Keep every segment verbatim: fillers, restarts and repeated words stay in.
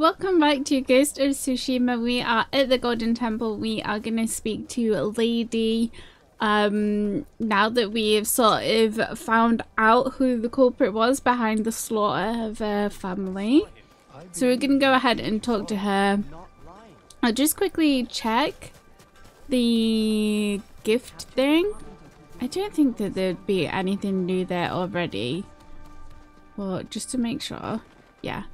Welcome back to Ghost of Tsushima. We are at the Golden Temple. We are going to speak to Lady. Um, now that we have sort of found out who the culprit was behind the slaughter of her family. So we're going to go ahead and talk to her. I'll just quickly check the gift thing. I don't think that there'd be anything new there already. Well, just to make sure. Yeah.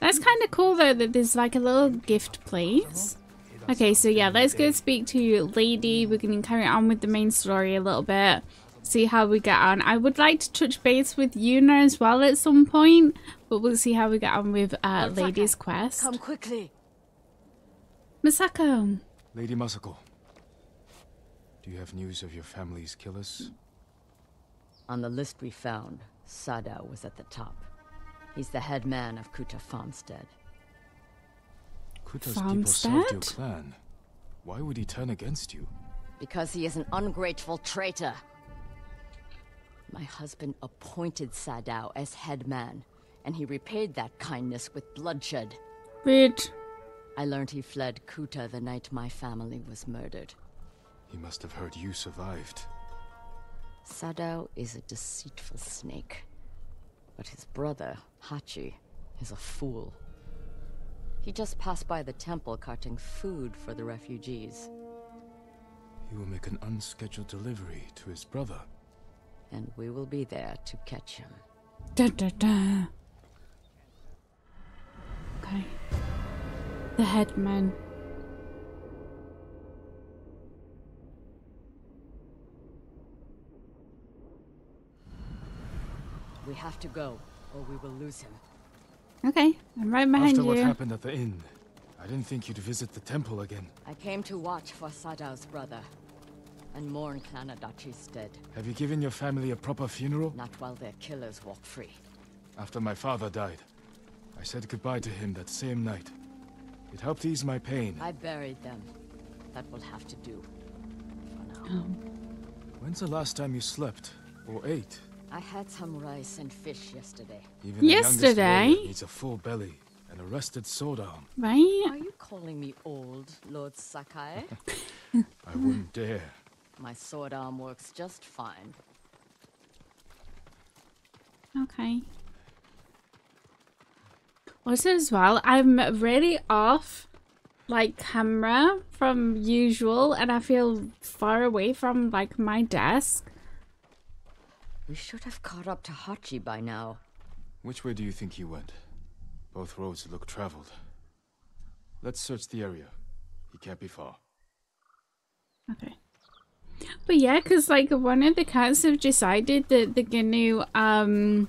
That's kind of cool though that there's like a little gift place. Okay, so yeah, let's go speak to Lady. We're going to carry on with the main story a little bit. See how we get on. I would like to touch base with Yuna as well at some point. But we'll see how we get on with uh, Lady's quest. Come quickly. Masako. Lady Masako. Do you have news of your family's killers? On the list we found, Sado was at the top. He's the head man of Kuta Farmstead. Kuta's people served your clan. Why would he turn against you? Because he is an ungrateful traitor. My husband appointed Sado as head man, and he repaid that kindness with bloodshed. Wait. I learned he fled Kuta the night my family was murdered. He must have heard you survived. Sado is a deceitful snake. But his brother, Hachi, is a fool. He just passed by the temple carting food for the refugees. He will make an unscheduled delivery to his brother. And we will be there to catch him. Da, da, da. Okay. The headman. We have to go, or we will lose him. Okay, I'm right behind you. After what happened at the inn, I didn't think you'd visit the temple again. I came to watch for Sadao's brother, and mourn Clan Adachi's dead. Have you given your family a proper funeral? Not while their killers walk free. After my father died, I said goodbye to him that same night. It helped ease my pain. I buried them. That will have to do. For now. Oh. When's the last time you slept, or ate? I had some rice and fish yesterday. Even yesterday? The needs a full belly and a rested sword arm. Right? Are you calling me old, Lord Sakai? I wouldn't dare. My sword arm works just fine. Okay. Also as well, I'm really off, like, camera from usual, and I feel far away from, like, my desk. We should have caught up to Hachi by now. Which way do you think he went? Both roads look traveled. Let's search the area. He can't be far. Okay. But yeah, because like one of the cats have decided that they're going to um,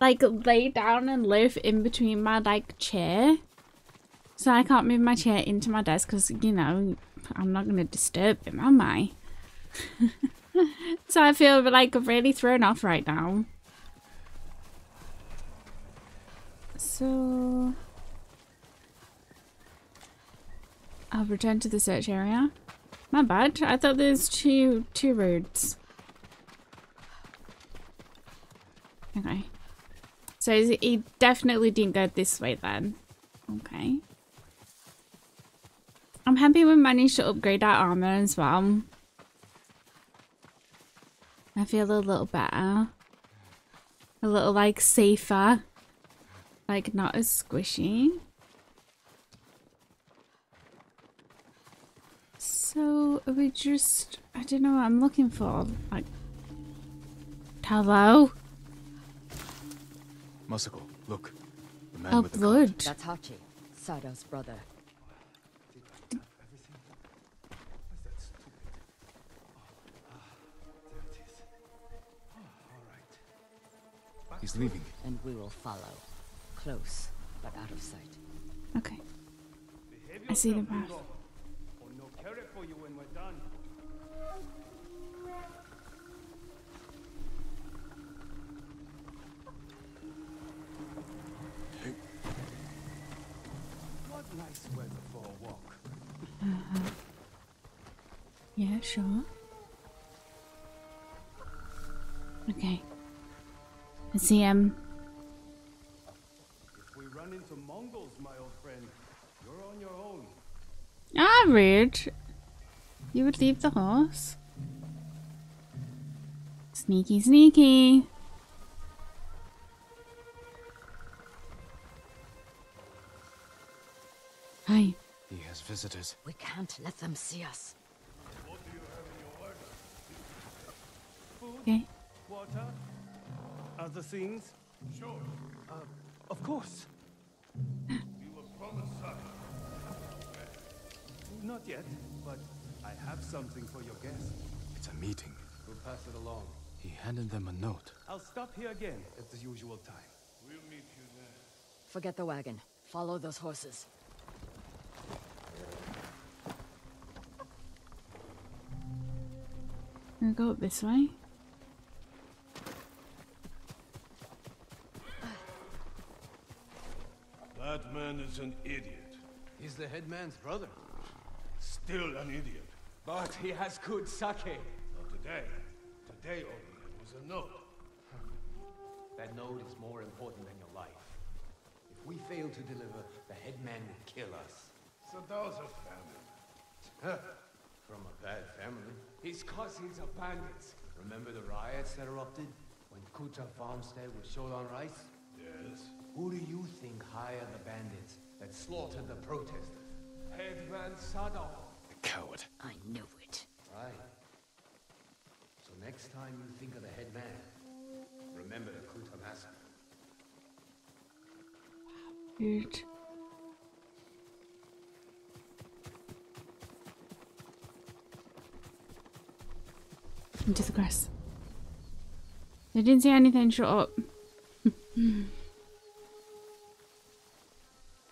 like lay down and live in between my like chair. So I can't move my chair into my desk because, you know, I'm not going to disturb him, am I? So I feel like I'm really thrown off right now. So I'll return to the search area. My bad. I thought there's two two roads. Okay. So he definitely didn't go this way then. Okay. I'm happy we managed to upgrade our armor as well. I feel a little better, a little like safer, like not as squishy. So are we just, I don't know what I'm looking for, like, hello? Masako, look, the man oh, with the blood. That's Hachi, Sado's brother. He's leaving. And we will follow. Close, but out of sight. Okay. I see the path. What nice weather for a walk. Uh-huh. Yeah, sure. Okay. I see him. If we run into Mongols, my old friend. You're on your own. Ah, Ridge. You would leave the horse? Sneaky, sneaky. Hi. He has visitors. We can't let them see us. What do you have in your order? Food? Okay. Water? Other things? Sure. Uh, of course. You were promised something. Not yet, but I have something for your guest. It's a meeting. We'll pass it along. He handed them a note. I'll stop here again at the usual time. We'll meet you there. Forget the wagon. Follow those horses. I'm gonna go up this way. That man is an idiot. He's the headman's brother. Still an idiot. But he has good sake. Not today. Today only it was a note. That note is more important than your life. If we fail to deliver, the headman will kill us. Sado's a family. From a bad family. His cousins are bandits. Remember the riots that erupted when Kuta Farmstead was short on rice? Yes. Who do you think hired the bandits that slaughtered the protesters? Headman Sado. The coward. I knew it. Right. So next time you think of the headman, remember the Kuta massacre. Good. Into the grass. They didn't see anything. Shut up.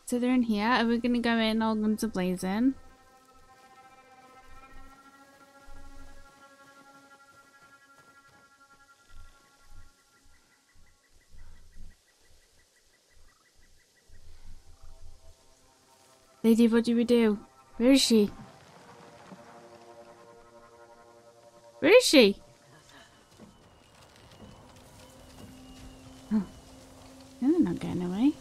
So they're in here. Are we gonna go in all guns a blazing? Lady, what do we do? Where is she? Where is she? Oh. No, they're not getting away.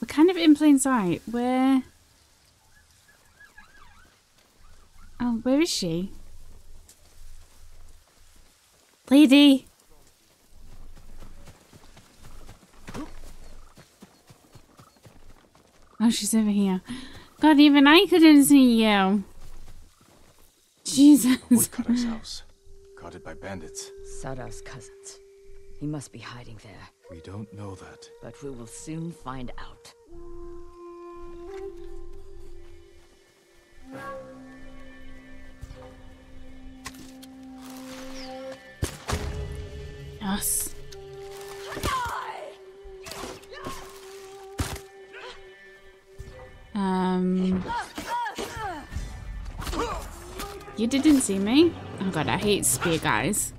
We're kind of in plain sight. Where... Oh, where is she? Lady! Oh, she's over here. God, even I couldn't see you. Jesus. Woodcutter's house, guarded by bandits. Sado's cousins. He must be hiding there. We don't know that. But we will soon find out. Yes. Um, you didn't see me? Oh god, I hate spear guys.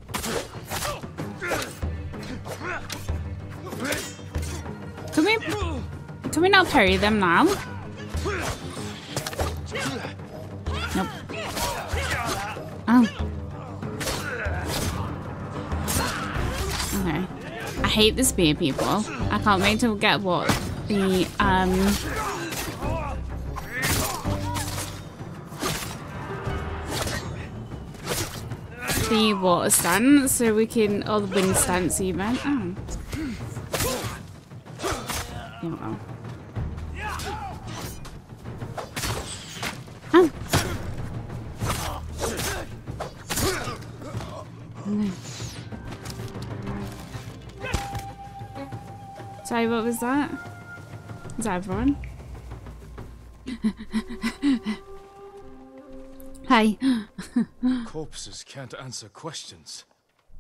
Can we, can we not parry them now? Nope. Oh. Okay. I hate the spear people. I can't wait to get what the, um... the water stance, so we can, or the wind stance even. Oh. There we go. Oh. No. Sorry, what was that? Is that everyone? Hi. Corpses can't answer questions.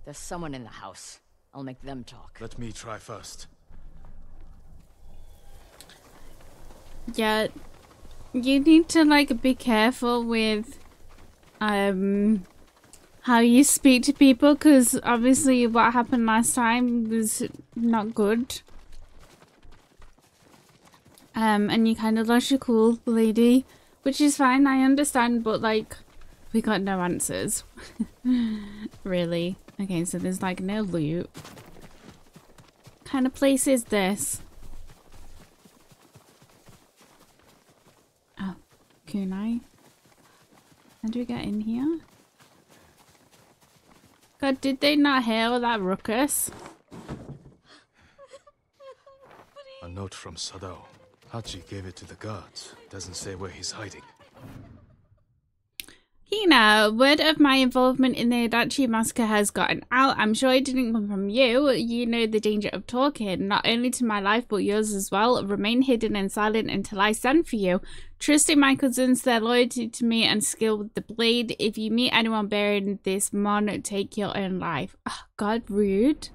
There's someone in the house. I'll make them talk. Let me try first. Yeah, you need to like be careful with um how you speak to people, because obviously what happened last time was not good. Um, and you kind of lost your cool, lady, which is fine. I understand, but like. We got no answers. Really? Okay, so there's like no loot. kind of place is this? Oh, kunai. How do we get in here? God, did they not hear all that ruckus? A note from Sado. Hachi gave it to the guards. Doesn't say where he's hiding. Hina, word of my involvement in the Adachi massacre has gotten out. I'm sure it didn't come from you. You know the danger of talking, not only to my life but yours as well. Remain hidden and silent until I send for you. Trusting my cousins, their loyalty to me and skill with the blade. If you meet anyone bearing this mon, take your own life. Oh, God, rude.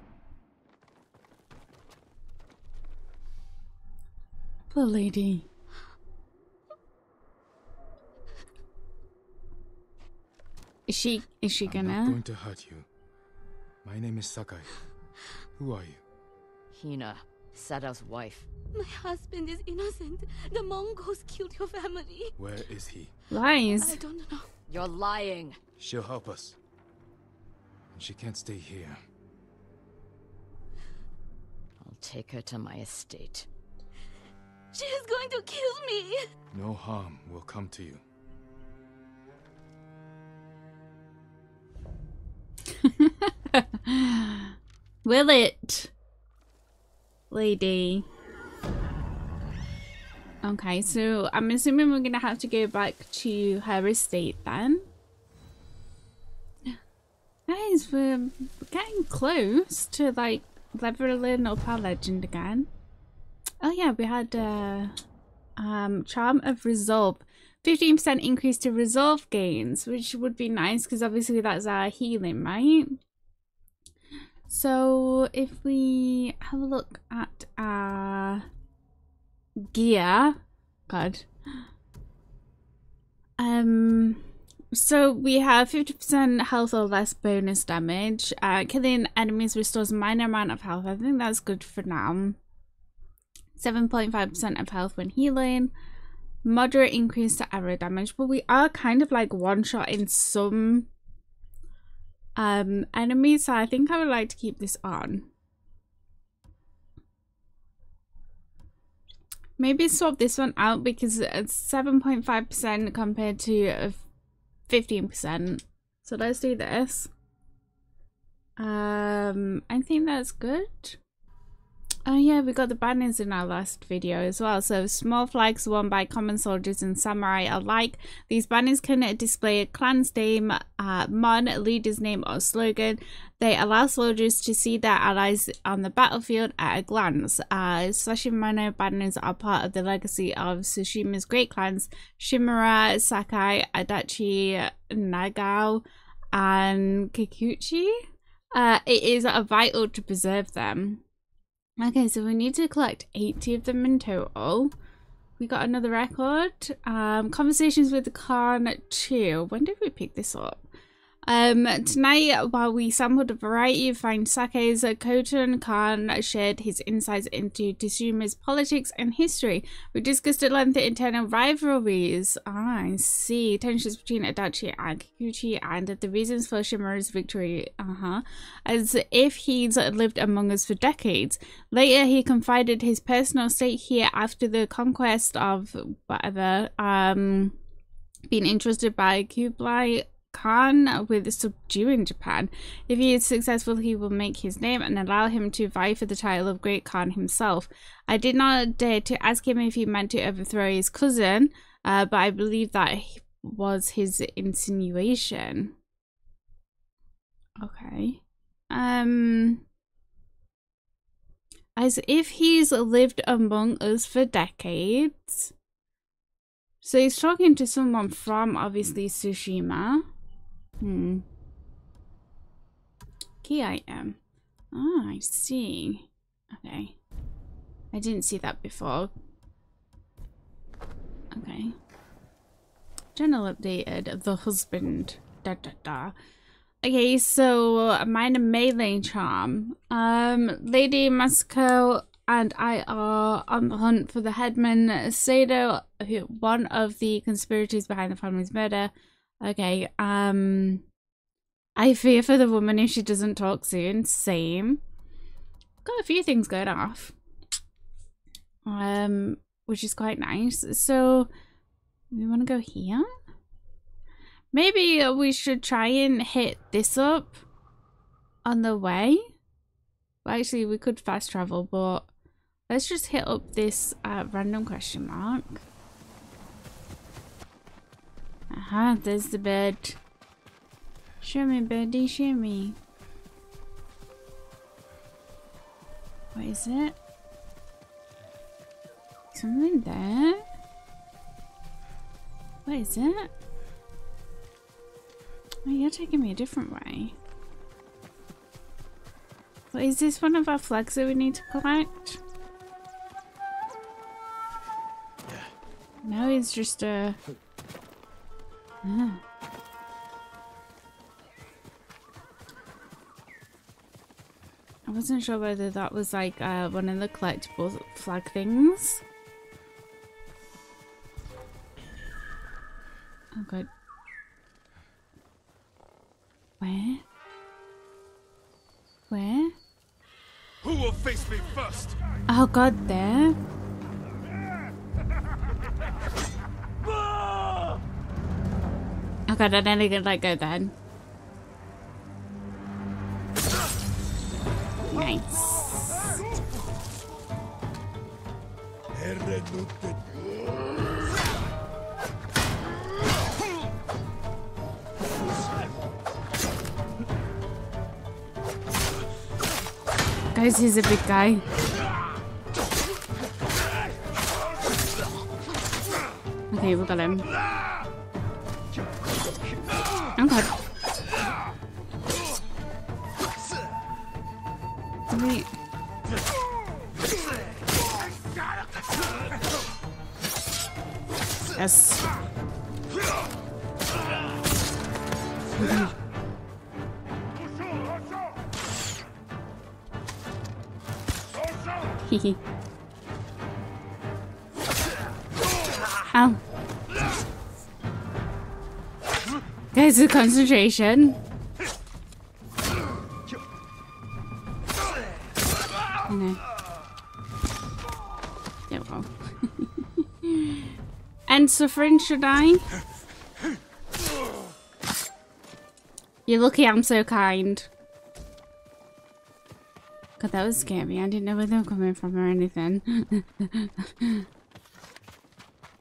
Poor lady. Is she, is she gonna? I'm not going to hurt you. My name is Sakai. Who are you? Hina, Sada's wife. My husband is innocent. The Mongols killed your family. Where is he? Lies. I don't know. You're lying. She'll help us. And she can't stay here. I'll take her to my estate. She is going to kill me. No harm will come to you. Will it? Lady. Okay, so I'm assuming we're gonna have to go back to her estate then. Guys, we're getting close to like leveling up our legend again. Oh yeah, we had uh, um, Charm of Resolve. fifteen percent increase to resolve gains, which would be nice because obviously that's our healing, right? So if we have a look at our gear, God, um, so we have fifty percent health or less bonus damage. Uh, killing enemies restores a minor amount of health. I think that's good for now. seven point five percent of health when healing. Moderate increase to arrow damage, but we are kind of like one shot in some um enemies, so I think I would like to keep this on. Maybe swap this one out because it's seven point five percent compared to fifteen percent. So let's do this. Um, I think that's good. Oh yeah, we got the banners in our last video as well. So small flags worn by common soldiers and samurai alike. These banners can display a clan's name, uh, mon, leader's name or slogan. They allow soldiers to see their allies on the battlefield at a glance. Uh, Tsushima banners are part of the legacy of Tsushima's great clans, Shimura, Sakai, Adachi, Nagao and Kikuchi. Uh, it is uh, vital to preserve them. Okay, so we need to collect eighty of them in total. We got another record. Um, conversations with the Khan too. When did we pick this up? Um, tonight, while we sampled a variety of fine sakes, Khotun Khan shared his insights into Tsushima's politics and history. We discussed at length the internal rivalries. Ah, I see. Tensions between Adachi and Kikuchi and the reasons for Shimura's victory. Uh-huh. As if he's lived among us for decades. Later, he confided his personal state here after the conquest of whatever, um, being entrusted by Kublai Khan with subduing Japan. If he is successful, he will make his name and allow him to vie for the title of Great Khan himself. I did not dare to ask him if he meant to overthrow his cousin, uh, but I believe that was his insinuation. Okay. Um... As if he's lived among us for decades. So he's talking to someone from, obviously, Tsushima. Hmm. Key item. Ah, I see. Okay. I didn't see that before. Okay. Journal updated. The husband. Da da da. Okay, so a minor melee charm. Um, Lady Masako and I are on the hunt for the headman, Sado, who, one of the conspirators behind the family's murder. Okay, um... I fear for the woman if she doesn't talk soon. Same. got a few things going off, um, which is quite nice. So we want to go here. Maybe we should try and hit this up on the way. Well, actually, we could fast travel, but let's just hit up this uh, random question mark. Aha, uh-huh, there's the bird. Shimmy, birdie, shimmy. What is it? Something there? What is it? Oh, you're taking me a different way. But is this one of our flags that we need to collect? Yeah. No, it's just a... Ah. I wasn't sure whether that was like uh, one of the collectible flag things. Oh god. Where? Where? Who will face me first? Oh god, there. Oh god, I nearly didn't let go then. Nice. Guys, he's a big guy. Okay, we got him. Oh god. Wait. Yes. Okay. Hehe. Ow. Guys, the concentration. Okay. There we go. And suffering should I? You're lucky I'm so kind. God, that was scary. I didn't know where they were coming from or anything.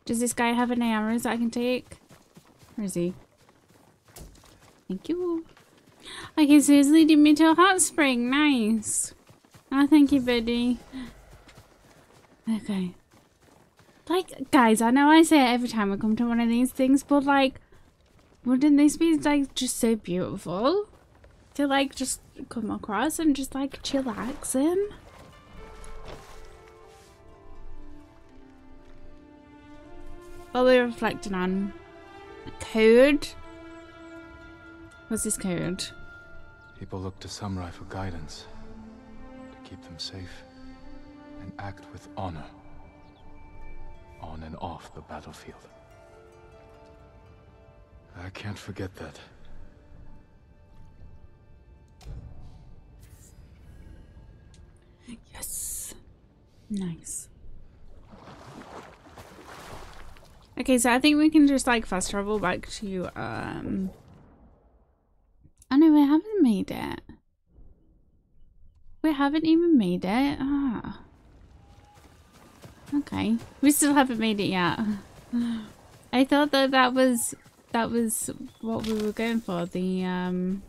Does this guy have any arrows that I can take? Where is he? Thank you. Okay, so he's leading me to a hot spring. Nice. Oh, thank you, buddy. Okay. Like, guys, I know I say it every time I come to one of these things, but, like, wouldn't this be, like, just so beautiful? To, like, just come across and just, like, chillax in? What we're reflecting on. Code. What's this code? People look to samurai for guidance, to keep them safe, and act with honor, on and off the battlefield. I can't forget that. Yes. Nice. Okay, so I think we can just, like, fast travel back to, um... oh no, we haven't made it. We haven't even made it. Ah. Okay. We still haven't made it yet. I thought that that was, that was what we were going for. The, um...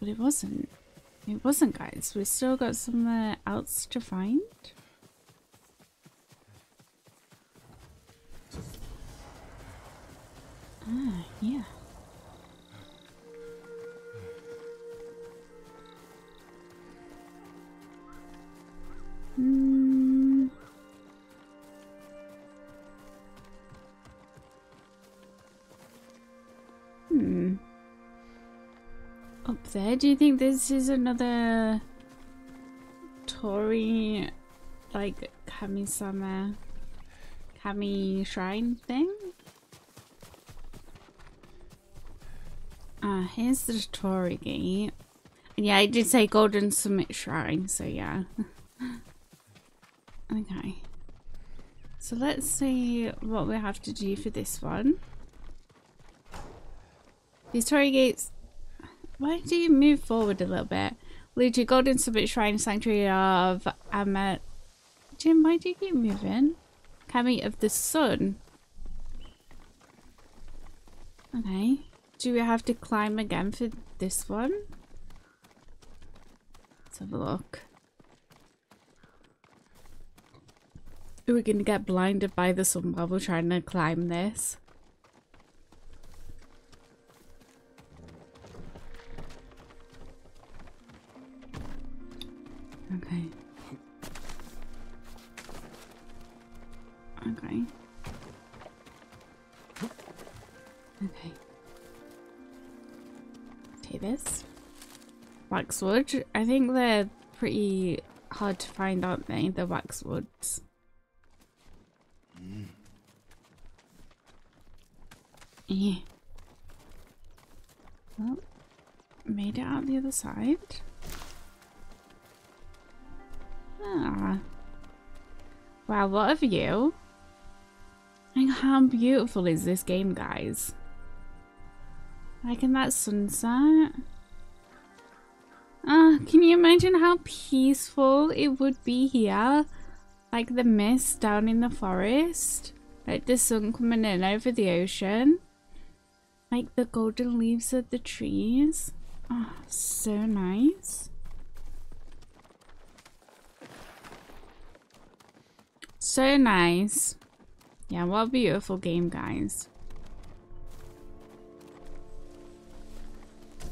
but it wasn't. It wasn't, guys. We've still got somewhere else to find. Ah, yeah. Hmm. Hmm. Up there? Do you think this is another Tori, like, Kami-sama, Kami Shrine thing? Ah, here's the Tori gate. Yeah, it did say Golden Summit Shrine, so yeah. Okay. So let's see what we have to do for this one. These Torii gates... Why do you move forward a little bit? Lead to Golden Summit Shrine, Sanctuary of Amet... Jim, why do you keep moving? Kami of the Sun. Okay. Do we have to climb again for this one? Let's have a look. Are we going to get blinded by the sun while we're trying to climb this? Okay. Okay. Okay. Take this. Waxwood. I think they're pretty hard to find, aren't they? The waxwoods. Mm. Yeah. Well, made it out the other side. Ah. Wow, what a view. And how beautiful is this game, guys? Like in that sunset. Ah, can you imagine how peaceful it would be here? Like the mist down in the forest. Like the sun coming in over the ocean. Like the golden leaves of the trees. Ah, oh, so nice. So nice. Yeah, what a beautiful game, guys.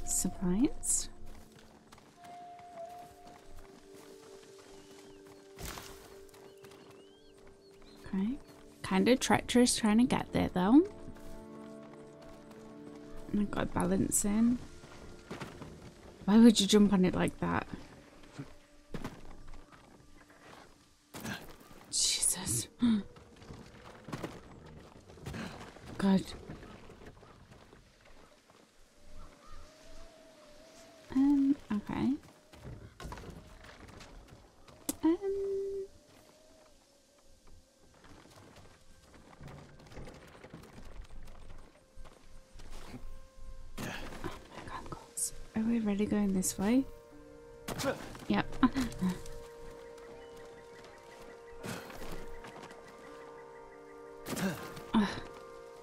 Supplies. Okay. Kind of treacherous trying to get there, though. I've got to balance in. Why would you jump on it like that? Jesus. God. Um, okay. Um. Oh my God, Goals. Are we really going this way? Yep.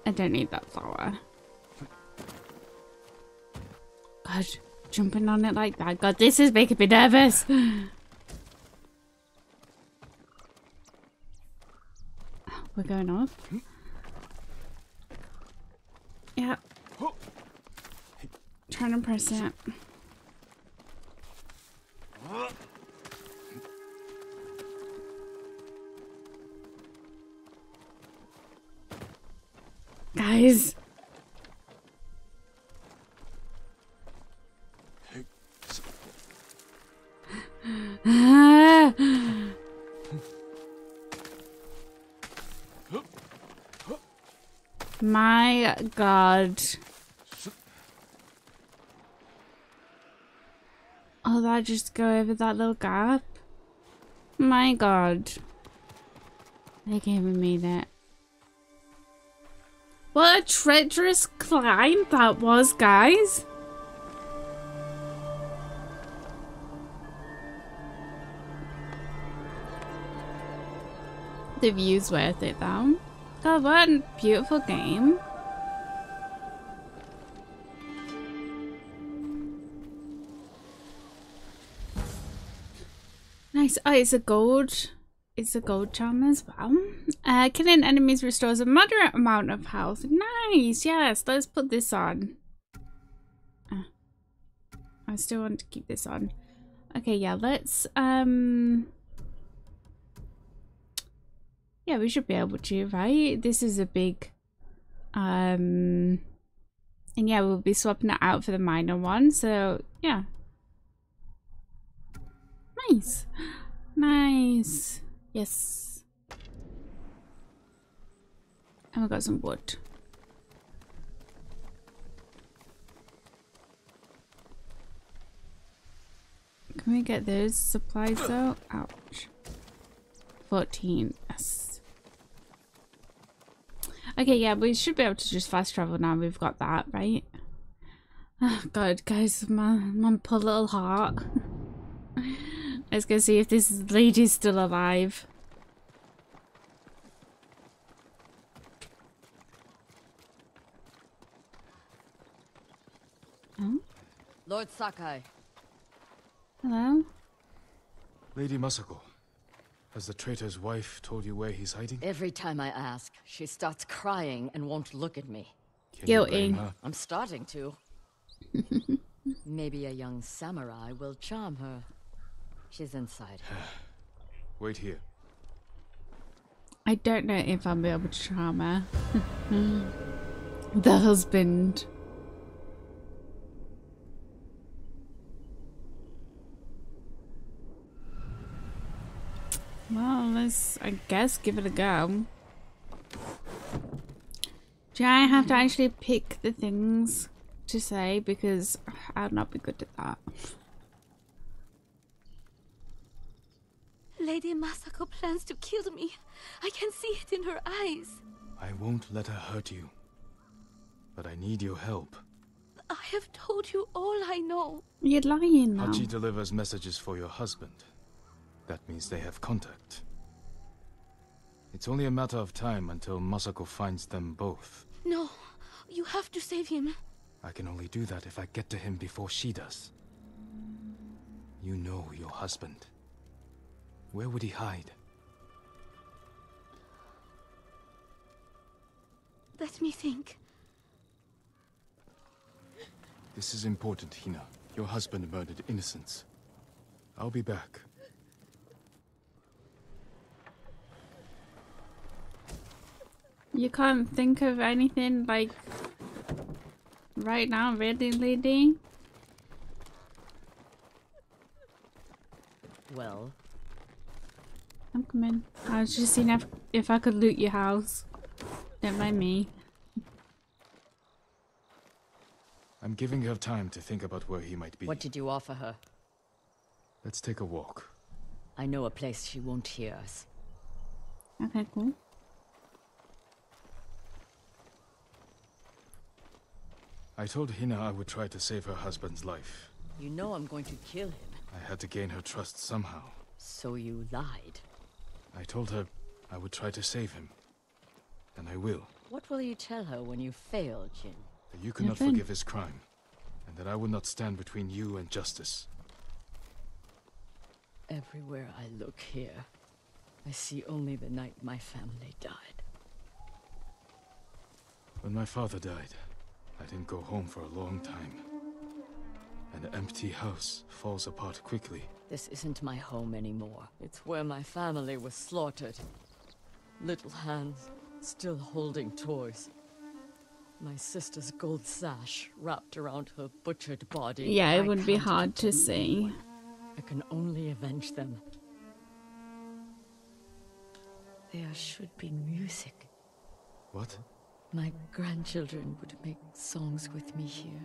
I don't need that flower. God, jumping on it like that. God, this is making me nervous. Oh, we're going off. Yeah. Trying to press it. Guys, ah. My God! Oh, that just go over that little gap. My God! They gave me that. What a treacherous climb that was, guys. The view's worth it, though. God, what a beautiful game. Nice. Oh, it's a gold. It's a gold charm as well. Uh, killing enemies restores a moderate amount of health. Nice, yes, let's put this on. Oh, I still want to keep this on. Okay, yeah, let's... Um, yeah, we should be able to, right? This is a big... Um, and yeah, we'll be swapping it out for the minor one, so yeah. Nice. Nice. Yes. And we got some wood. Can we get those supplies though? Ouch. fourteen. Yes. Okay, yeah, we should be able to just fast travel now. We've got that, right? Oh, God, guys, my, my poor little heart. Let's go see if this lady's still alive. Oh? Lord Sakai. Hello? Lady Masako, has the traitor's wife told you where he's hiding? Every time I ask, she starts crying and won't look at me. Guilty. I'm starting to. Maybe a young samurai will charm her. She's inside. Wait here. I don't know if I'll be able to charm her. The husband. Well, let's, I guess, give it a go. Do I have to actually pick the things to say? Because I'd not be good at that. Lady Masako plans to kill me. I can see it in her eyes. I won't let her hurt you. But I need your help. I have told you all I know. You're lying now. Hachi delivers messages for your husband. That means they have contact. It's only a matter of time until Masako finds them both. No, you have to save him. I can only do that if I get to him before she does. You know your husband. Where would he hide? Let me think. This is important, Hina. Your husband murdered innocents. I'll be back. You can't think of anything, like, right now, really, lady? Well? I'm coming. I was just seeing if, if I could loot your house. Don't mind me. I'm giving her time to think about where he might be. What did you offer her? Let's take a walk. I know a place she won't hear us. Okay, cool. I told Hina I would try to save her husband's life. You know I'm going to kill him. I had to gain her trust somehow. So you lied. I told her I would try to save him. And I will. What will you tell her when you fail, Jin? That you cannot forgive his crime. And that I will not stand between you and justice. Everywhere I look here, I see only the night my family died. When my father died, I didn't go home for a long time. An empty house falls apart quickly. This isn't my home anymore. It's where my family was slaughtered. Little hands still holding toys. My sister's gold sash wrapped around her butchered body. Yeah, it would be hard to see. I can only avenge them. There should be music. What? My grandchildren would make songs with me here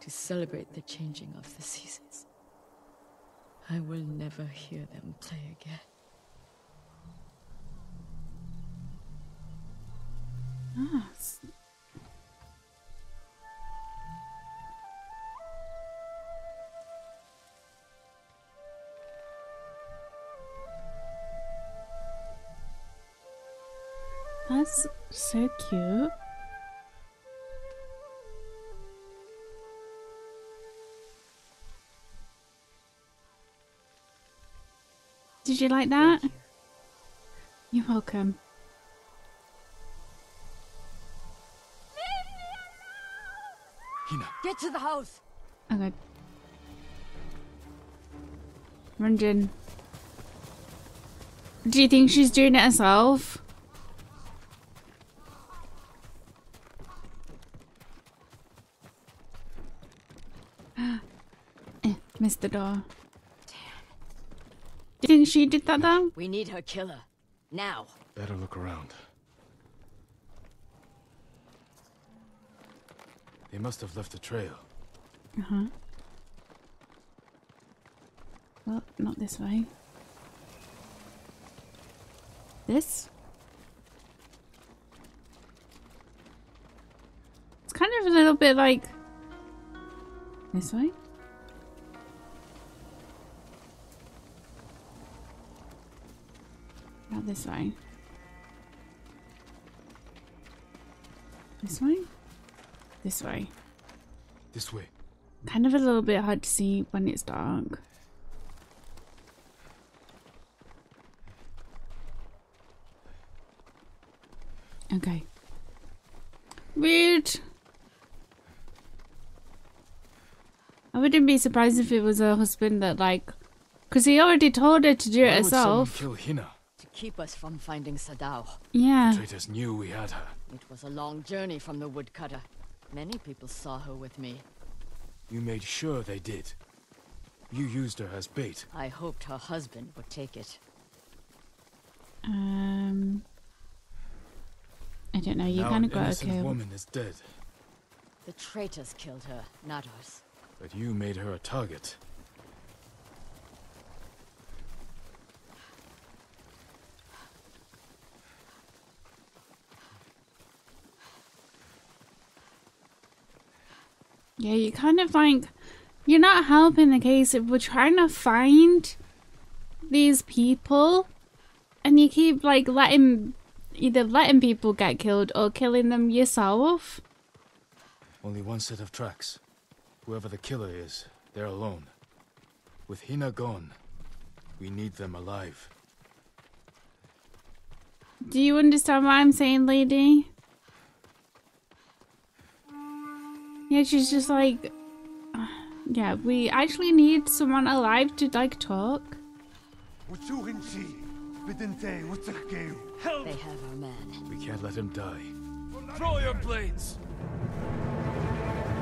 to celebrate the changing of the seasons. I will never hear them play again. Ah. That's so cute. Did you like that? You. You're welcome. Hina. Get to the house. Okay. Runjin. Do you think she's doing it herself? Missed the door. Damn. Do you think she did that though? We need her killer. Now. Better look around. They must have left a trail. Uh-huh. Well, not this way. This? It's kind of a little bit like... this way? Not this way. This way? This way. This way. Kind of a little bit hard to see when it's dark. Okay. Weird. I wouldn't be surprised if it was her husband that, like, because he already told her to do it Why herself. Would someone kill Hina? To keep us from finding Sadao. Yeah. The traitors knew we had her. It was a long journey from the woodcutter. Many people saw her with me. You made sure they did. You used her as bait. I hoped her husband would take it. Um. I don't know. You kind of got okay. Now an innocent woman is dead. The traitors killed her, not us. But you made her a target. Yeah, you kind of like, you're not helping the case. If we're trying to find these people, and you keep like letting. Either letting people get killed or killing them yourself. Only one set of tracks. Whoever the killer is, they're alone. With Hina gone, we need them alive. Do you understand what I'm saying, lady? Yeah, she's just like... yeah, we actually need someone alive to, like, talk. They have our man. We can't let him die. Throw your blades!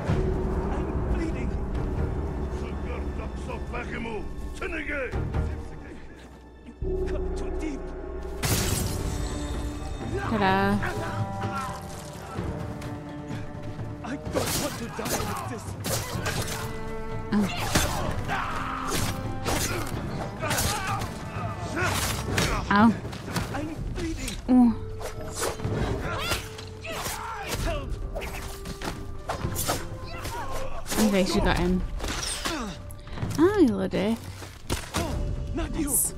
I'm bleeding. Ta-da. I don't want to die like this. Oh. Ow. Ooh. Okay, she got him. Oh, you little dick. Not you. Nice.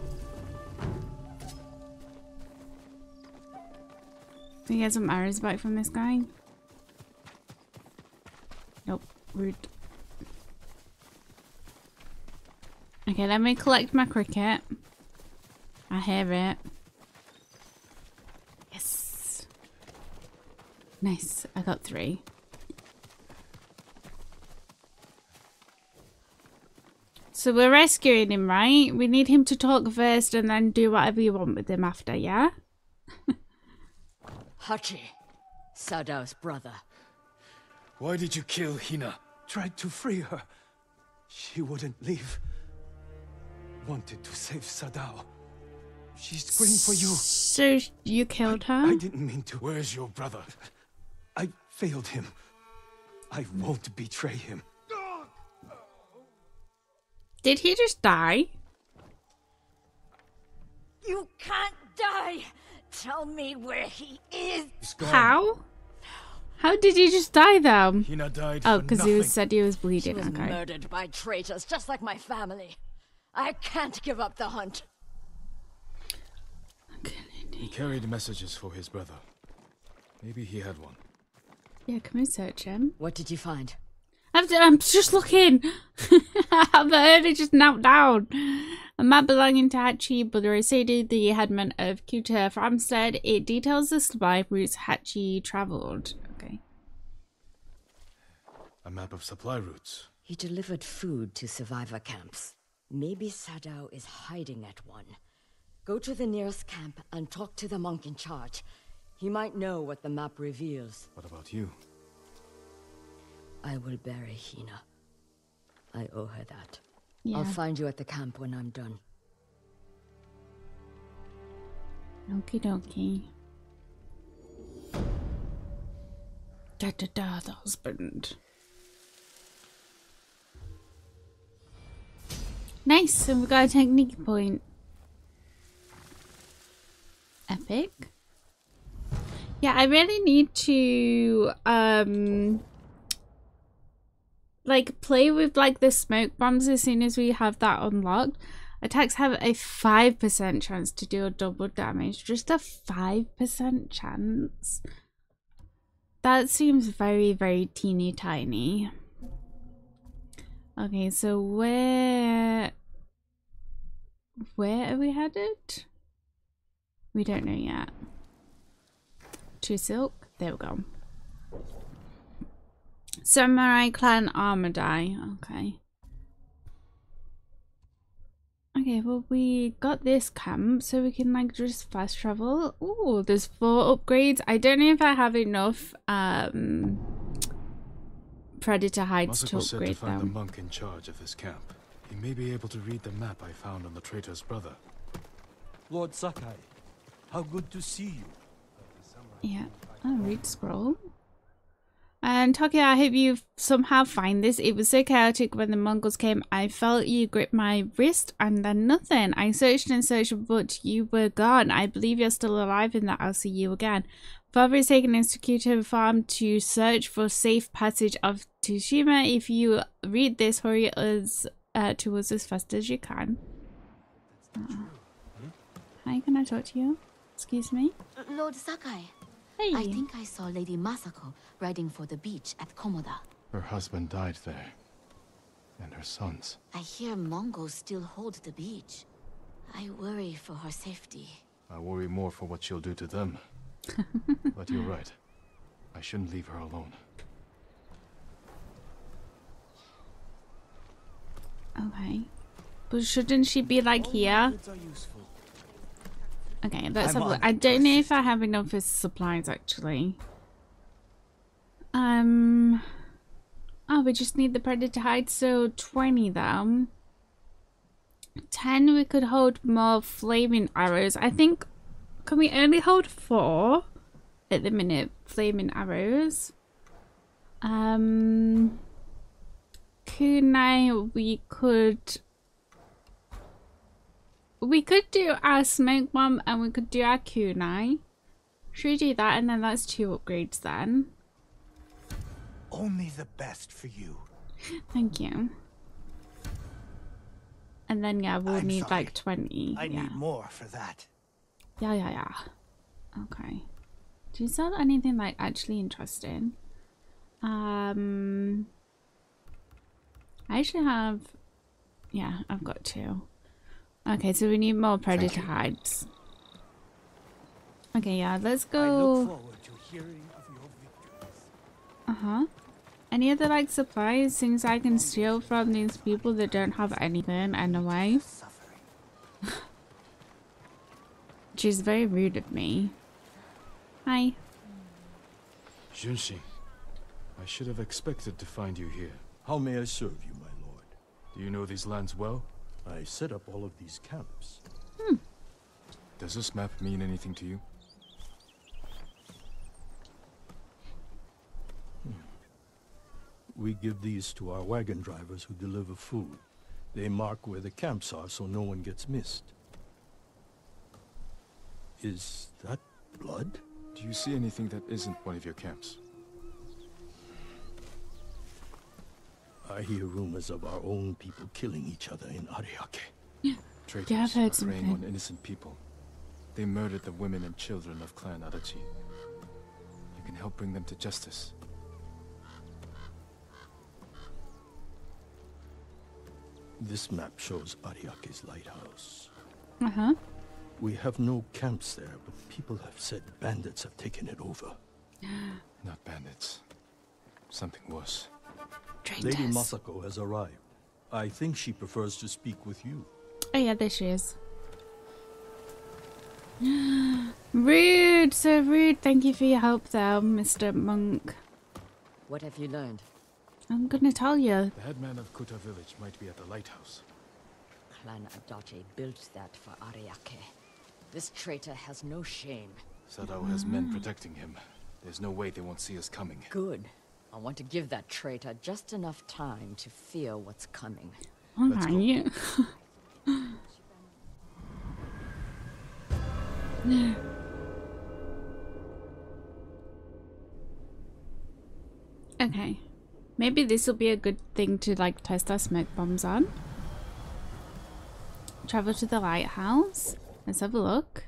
Do you get some arrows back from this guy? Nope. Rude. Okay, let me collect my cricket. I hear it. Yes. Nice. I got three. So we're rescuing him, right? We need him to talk first and then do whatever you want with him after, yeah? Hachi, Sado's brother. Why did you kill Hina? Tried to free her. She wouldn't leave. Wanted to save Sado. She screamed for you. So you killed I, her? I didn't mean to. Where's your brother? I failed him. I won't betray him. Did he just die? You can't die. Tell me where he is. How? How did he just die though? Hina died oh, because he was, said he was bleeding. She was okay. murdered by traitors, just like my family. I can't give up the hunt. He carried messages for his brother. Maybe he had one. Yeah, can we search him? What did you find? I've, I'm just looking. I've heard it just knelt down. A map belonging to Hachi, brother of Sado, the headman of Kuta Farmstead. It details the supply routes Hachi travelled. Okay. A map of supply routes. He delivered food to survivor camps. Maybe Sado is hiding at one. Go to the nearest camp and talk to the monk in charge. He might know what the map reveals. What about you? I will bury Hina. I owe her that. Yeah. I'll find you at the camp when I'm done. Okie dokie. Da da da, the husband. Nice, and we got a technique point. Epic. Yeah, I really need to um like play with like the smoke bombs as soon as we have that unlocked. Attacks have a five percent chance to deal double damage. Just a five percent chance. That seems very, very teeny tiny. Okay, so where where are we headed? We don't know yet. To Silk, there we go. Samurai Clan Armadai, okay. Okay, well we got this camp, so we can like just fast travel. Ooh, there's four upgrades. I don't know if I have enough um Predator hides to upgrade said to find them. The monk in charge of this camp. He may be able to read the map I found on the traitor's brother. Lord Sakai, how good to see you. Yeah, I'll read scroll. And Tokyo, I hope you somehow find this. It was so chaotic when the Mongols came. I felt you grip my wrist and then nothing. I searched and searched, but you were gone. I believe you're still alive and that I'll see you again. Father is taken into Kuta Farm to search for safe passage of Tsushima. If you read this, hurry us uh, to us as fast as you can. Oh. Hi, can I talk to you? Excuse me? Lord Sakai. Hey. I think I saw Lady Masako riding for the beach at Komoda. Her husband died there. And her sons. I hear Mongols still hold the beach. I worry for her safety. I worry more for what she'll do to them. But you're right. I shouldn't leave her alone. Okay. But shouldn't she be like here? Okay, let's have a look. I don't know if I have enough for supplies actually. Um Oh, we just need the predator hide, so twenty then. Ten we could hold more flaming arrows. I think can we only hold four at the minute flaming arrows? Um Kunai we could We could do our smoke bomb and we could do our kunai. Should we do that? And then that's two upgrades then. Only the best for you. Thank you. And then yeah, we'll I'm need sorry. like twenty. I yeah. need more for that. Yeah, yeah, yeah. Okay. Do you sell anything like actually interesting? Um, I actually have. Yeah, I've got two. Okay, so we need more predator hides. Okay, yeah, let's go. I look forward to hearing of your victories. Uh-huh. Any other like supplies, things I can steal from these people that don't have anything anyway? Which is very rude of me. Hi. Junshi, I should have expected to find you here. How may I serve you, my lord? Do you know these lands well? I set up all of these camps. Hmm. Does this map mean anything to you? Hmm. We give these to our wagon drivers who deliver food. They mark where the camps are so no one gets missed. Is that blood? Do you see anything that isn't one of your camps? I hear rumors of our own people killing each other in Ariake. Yeah. Traitors yeah, I've heard something. Preying on innocent people. They murdered the women and children of Clan Adachi. You can help bring them to justice. This map shows Ariake's lighthouse. Uh-huh. We have no camps there, but people have said bandits have taken it over. Not bandits. Something worse. Lady Masako has arrived. I think she prefers to speak with you. Oh yeah, there she is. Rude, so rude. Thank you for your help there, Mister Monk. What have you learned? I'm gonna tell you. The headman of Kuta village might be at the lighthouse. Clan Adachi built that for Ariake. This traitor has no shame. Sado ah. has men protecting him. There's no way they won't see us coming. Good. I want to give that traitor just enough time to fear what's coming. All Let's right. Okay. Maybe this will be a good thing to like test our smoke bombs on. Travel to the lighthouse. Let's have a look.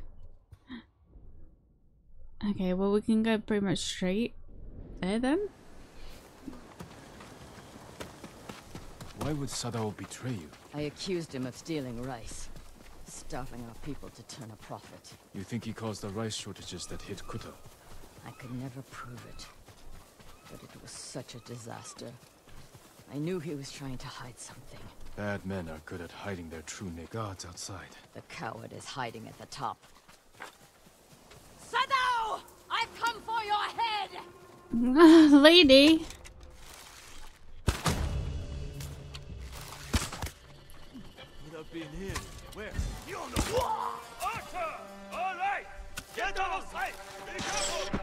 Okay, well we can go pretty much straight there then. Why would Sado betray you? I accused him of stealing rice. Starving our people to turn a profit. You think he caused the rice shortages that hit Kuta? I could never prove it. But it was such a disaster. I knew he was trying to hide something. Bad men are good at hiding their true guards outside. The coward is hiding at the top. Sado! I've come for your head! Lady! Being here. Where? You on the wall! Archer! Alright! Get out of sight! Be careful!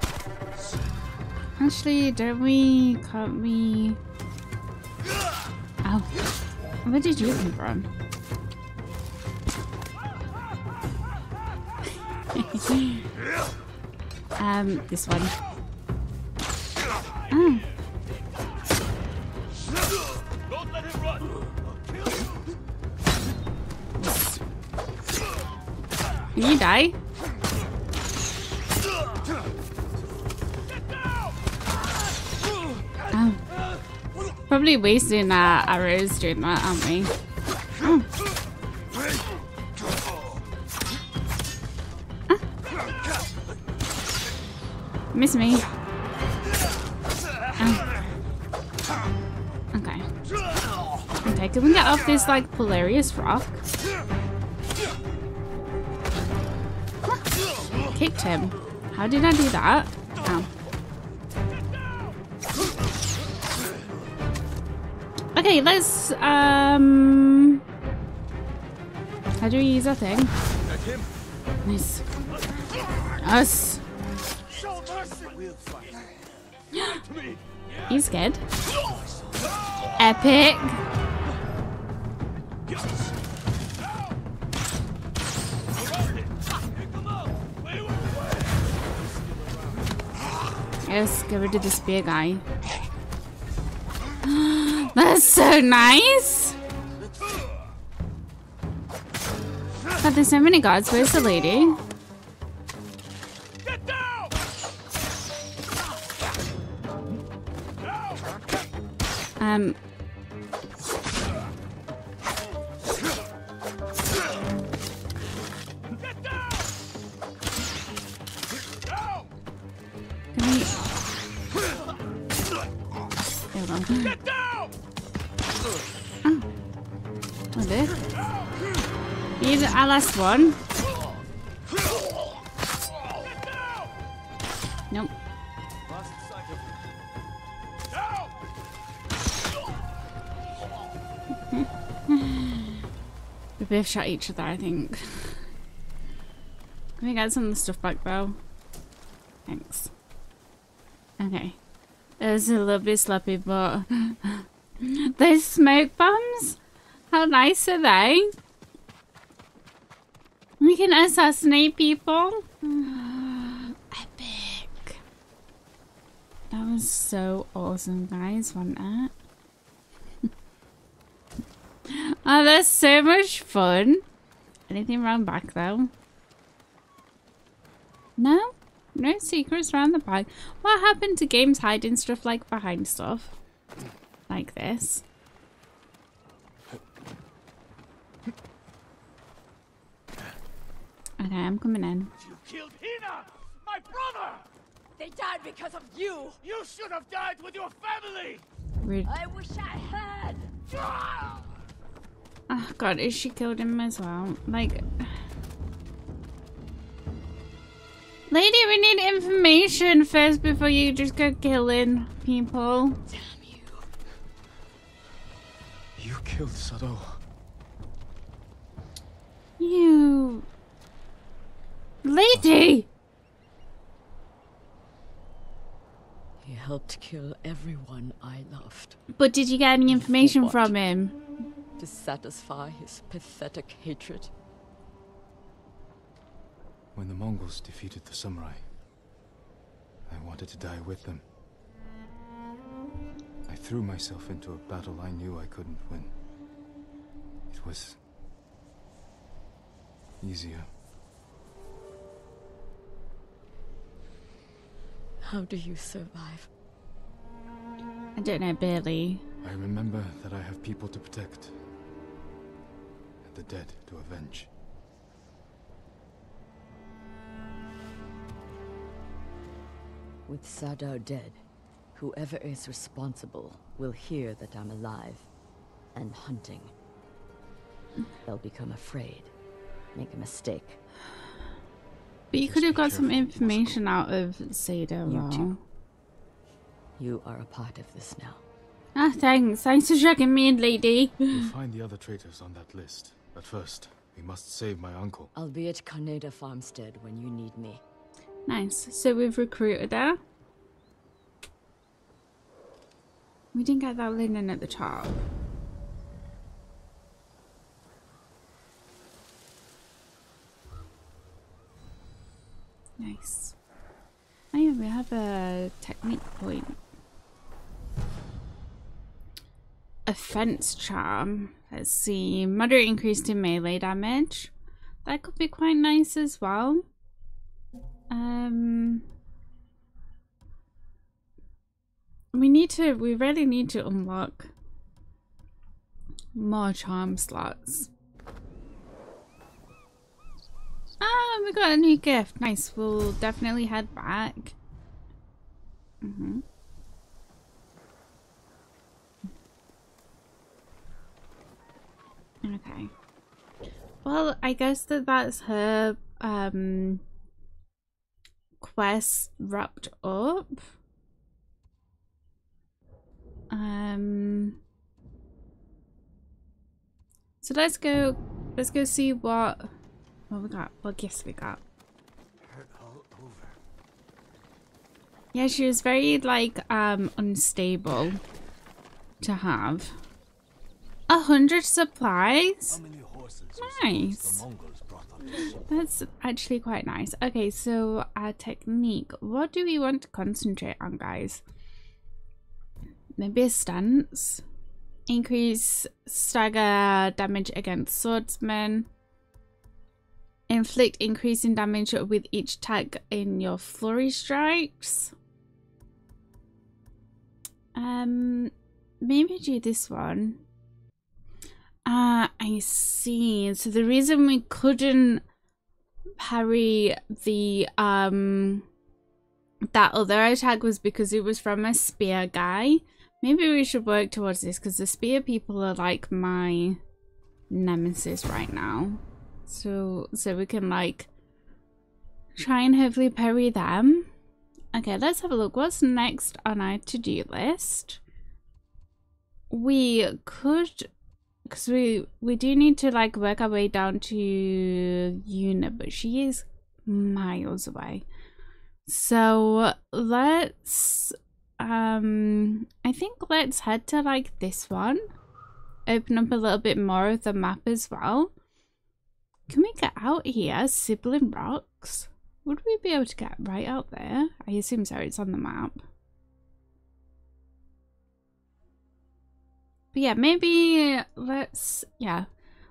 Actually, don't we cut me? Ow. Where did you come from? um, this one. Oh. Don't let him run! You die. Oh. Probably wasting our arrows doing that, aren't we? Oh. Ah. Miss me. Oh. Okay. Okay, can we get off this like hilarious rock? Kicked him. How did I do that? Ow. Okay, let's um how do we use that thing? Nice. Us. He's scared. Epic. Let's get rid of the spear guy. That's so nice! God, there's so many guards. Where's the lady? Get down! Um. Last one. Nope. We both shot each other, I think. Can we get some of the stuff back though? Thanks. Okay. It was a little bit sloppy, but those smoke bombs? How nice are they? We can assassinate people. Epic. That was so awesome, guys, wasn't it? Oh, that's so much fun. Anything round back though? No? No secrets round the back. What happened to games hiding stuff like behind stuff? Like this. Okay, I'm coming in. You killed Hina, my brother! They died because of you! You should have died with your family! Rude. I wish I had! Oh god, is she killed him as well? Like... Lady, we need information first before you just go killing people. Damn you. You killed Sado. You... Lady! He helped kill everyone I loved. But did you get any information from him? to satisfy his pathetic hatred. When the Mongols defeated the samurai, I wanted to die with them. I threw myself into a battle I knew I couldn't win. It was easier. How do you survive? I don't know, barely. I remember that I have people to protect, and the dead to avenge. With Sado dead, whoever is responsible will hear that I'm alive and hunting. They'll become afraid, make a mistake. But you could have got some information out of Sado. You too. You are a part of this now. Ah, thanks. Thanks for checking me in, lady. We'll find the other traitors on that list. But first, we must save my uncle. I'll be at Carneta Farmstead when you need me. Nice. So we've recruited her. We didn't get that linen at the top. Nice. Oh yeah, we have a technique point. A fence charm. Let's see. Moderate increase to melee damage. That could be quite nice as well. Um, we need to, we really need to unlock more charm slots. Ah, we got a new gift. Nice. We'll definitely head back. Mm-hmm. Okay. Well, I guess that that's her, um... quest wrapped up. Um so let's go let's go see what what we got, what gifts we got. Hurt all over. Yeah, she was very like um unstable to have. A hundred supplies? Nice. That's actually quite nice. Okay, so our technique. What do we want to concentrate on, guys? Maybe a stance. Increase stagger damage against swordsmen. Inflict increasing damage with each tag in your flurry strikes. Um, maybe do this one. Ah, I see. So the reason we couldn't parry the um that other attack was because it was from a spear guy. Maybe we should work towards this because the spear people are like my nemesis right now. So so we can like try and hopefully parry them. Okay, let's have a look. What's next on our to-do list? We could. Because we, we do need to like work our way down to Yuna, but she is miles away. So let's, um, I think let's head to like this one. Open up a little bit more of the map as well. Can we get out here? Sibling Rocks? Would we be able to get right out there? I assume so, it's on the map. But yeah, maybe let's, yeah,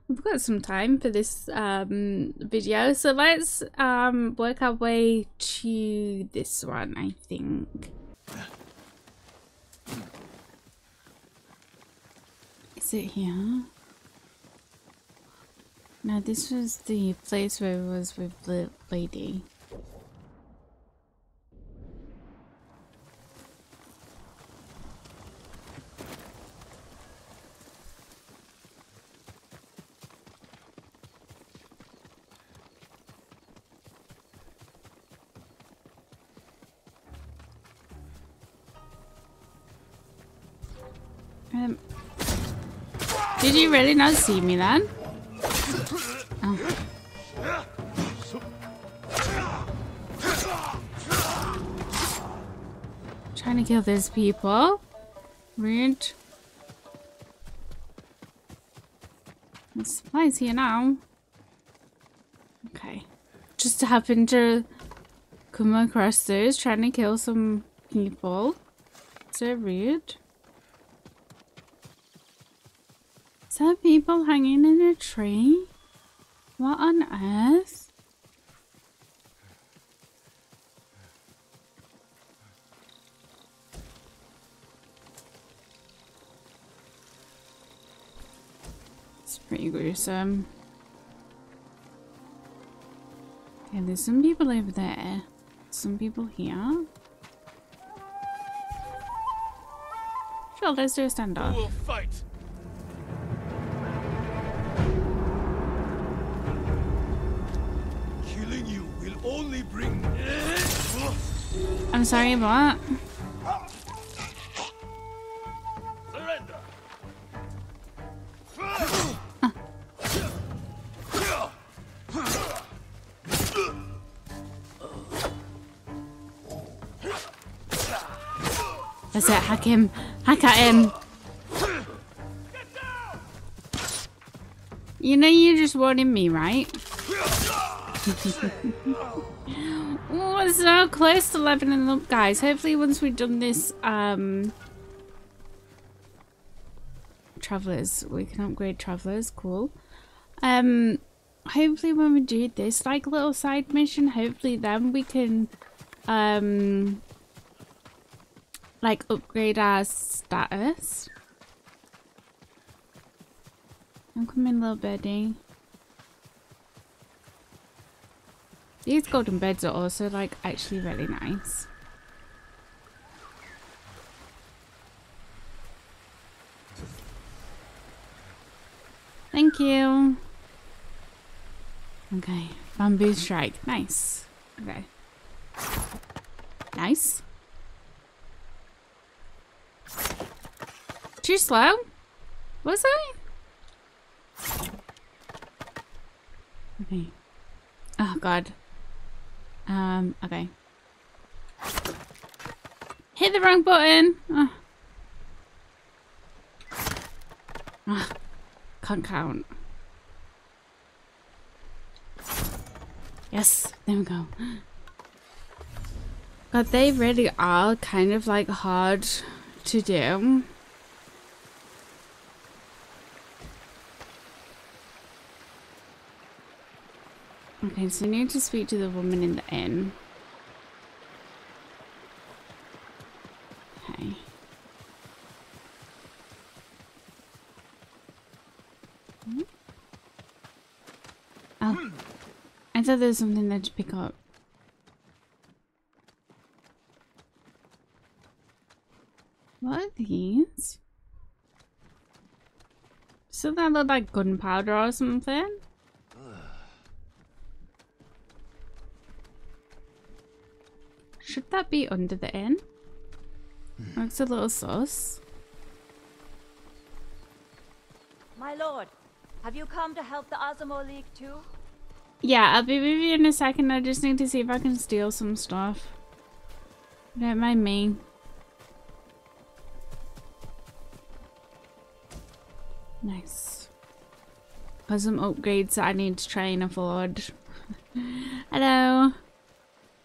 we've got some time for this um, video. So let's um, work our way to this one, I think. Is it here? No, this was the place where it was with the lady. Um, did you really not see me then? Oh. Trying to kill these people. Rude. There's supplies here now. Okay. Just happened to come across those trying to kill some people. So rude. Is there people hanging in a tree? What on earth? It's pretty gruesome. Okay, there's some people over there. Some people here. Sure, let's do a standoff. We'll fight. Killing you will only bring. I'm sorry, what? That's it, hack him. Hack at him. You know you just wanted me, right? Oh, we're so close to leveling up, guys. Hopefully once we've done this, um... Travelers. We can upgrade Travelers. Cool. Um, hopefully when we do this, like, little side mission, hopefully then we can, um... like upgrade our status. I'm coming, little birdie. These golden birds are also like actually really nice. Thank you. Okay, bamboo strike, nice. Okay, nice. Too slow? Was I? Okay. Oh god. Um, okay. Hit the wrong button! Oh. Oh, can't count. Yes, there we go. But they really are kind of like hard to do. Okay, so we need to speak to the woman in the inn. Okay. Oh. I thought there was something there to pick up. What are these? So that look like gunpowder or something? Should that be under the inn? Looks a little sus. My lord, have you come to help the Azumor League too? Yeah, I'll be with you in a second. I just need to see if I can steal some stuff. Don't mind me. Nice. Got some upgrades that I need to try and afford. Hello.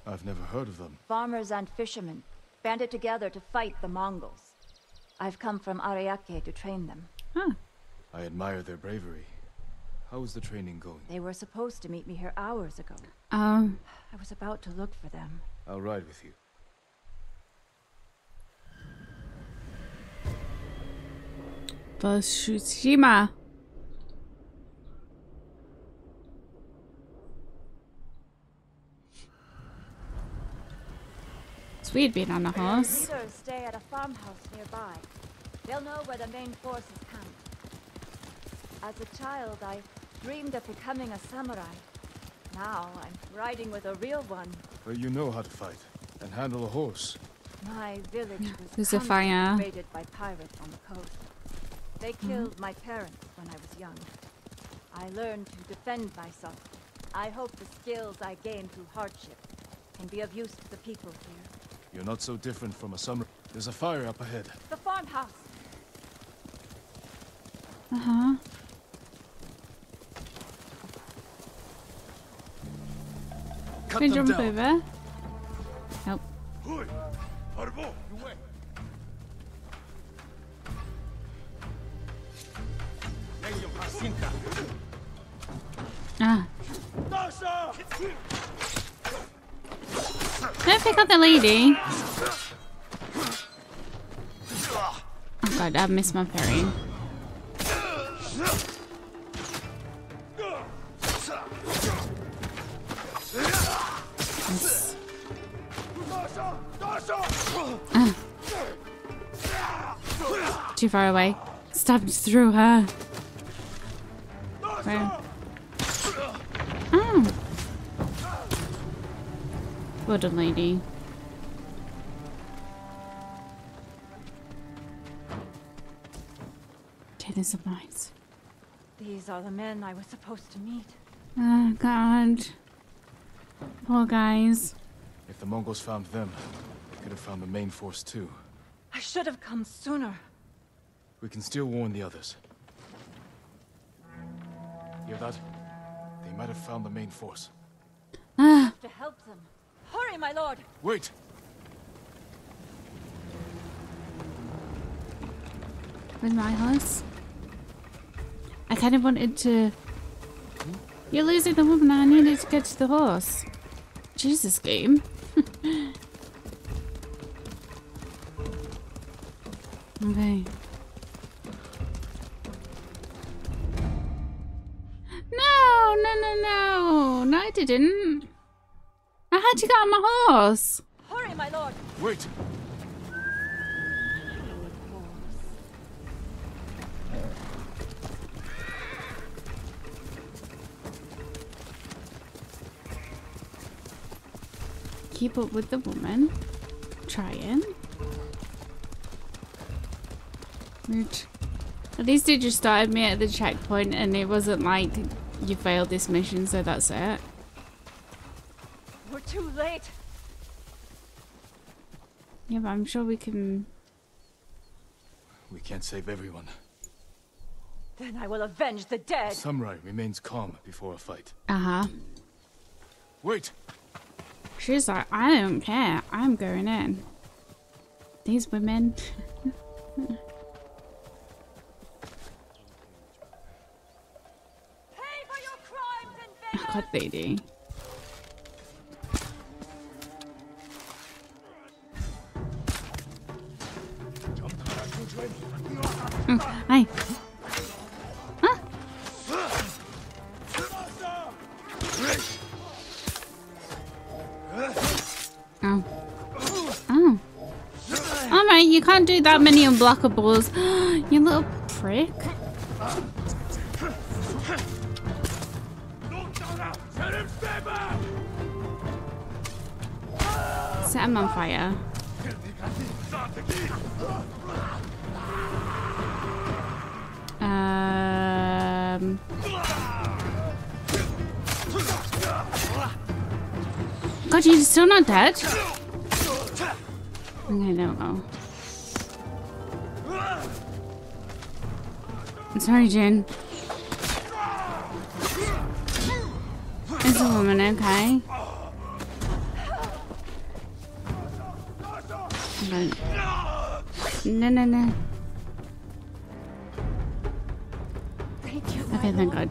I've never heard of them. Farmers and fishermen banded together to fight the Mongols. I've come from Ariake to train them. Huh. I admire their bravery. How is the training going? They were supposed to meet me here hours ago. Um. I was about to look for them. I'll ride with you. The Tsushima. We'd been on the horse. The leaders stay at a farmhouse nearby. They'll know where the main force is camped. As a child, I dreamed of becoming a samurai. Now I'm riding with a real one. Well, you know how to fight and handle a horse. My village was raided by pirates on the coast. They killed mm. my parents when I was young. I learned to defend myself. I hope the skills I gained through hardship can be of use to the people here. You're not so different from a summer. There's a fire up ahead. The farmhouse. Uh huh. Can I jump over? Nope. Ah. Don't pick up the lady. Oh god, I've missed my parry. Yes. Ah. Too far away. Stabbed through her. Where? Oh. What a lady. Take the supplies. These are the men I was supposed to meet. Oh god. Poor guys. If the Mongols found them, they could have found the main force too. I should have come sooner. We can still warn the others. Hear that? They might have found the main force. Ah. Have to help them. Hurry, my lord. Wait. With my horse. I kind of wanted to. You're losing the woman. I needed to get to the horse. Jesus, game. Okay. No, no, no, no. No, I didn't. I had to get on my horse. Hurry, my lord. Wait. Keep up with the woman. Trying. Root. At least it just started me at the checkpoint and it wasn't like you failed this mission, so that's it. We're too late. Yeah, but I'm sure we can. We can't save everyone. Then I will avenge the dead. The samurai remains calm before a fight. Uh-huh. Wait! She's like, I don't care. I'm going in. These women. Pay for your crimes and vengeance. Oh god, lady. Mm, hi. You can't do that many unblockables. You little prick. Set him on fire. Um. God, you're still not dead? Okay, there we go. Sorry, Jin. It's a woman, okay. No, no, no. Thank you, okay, thank God.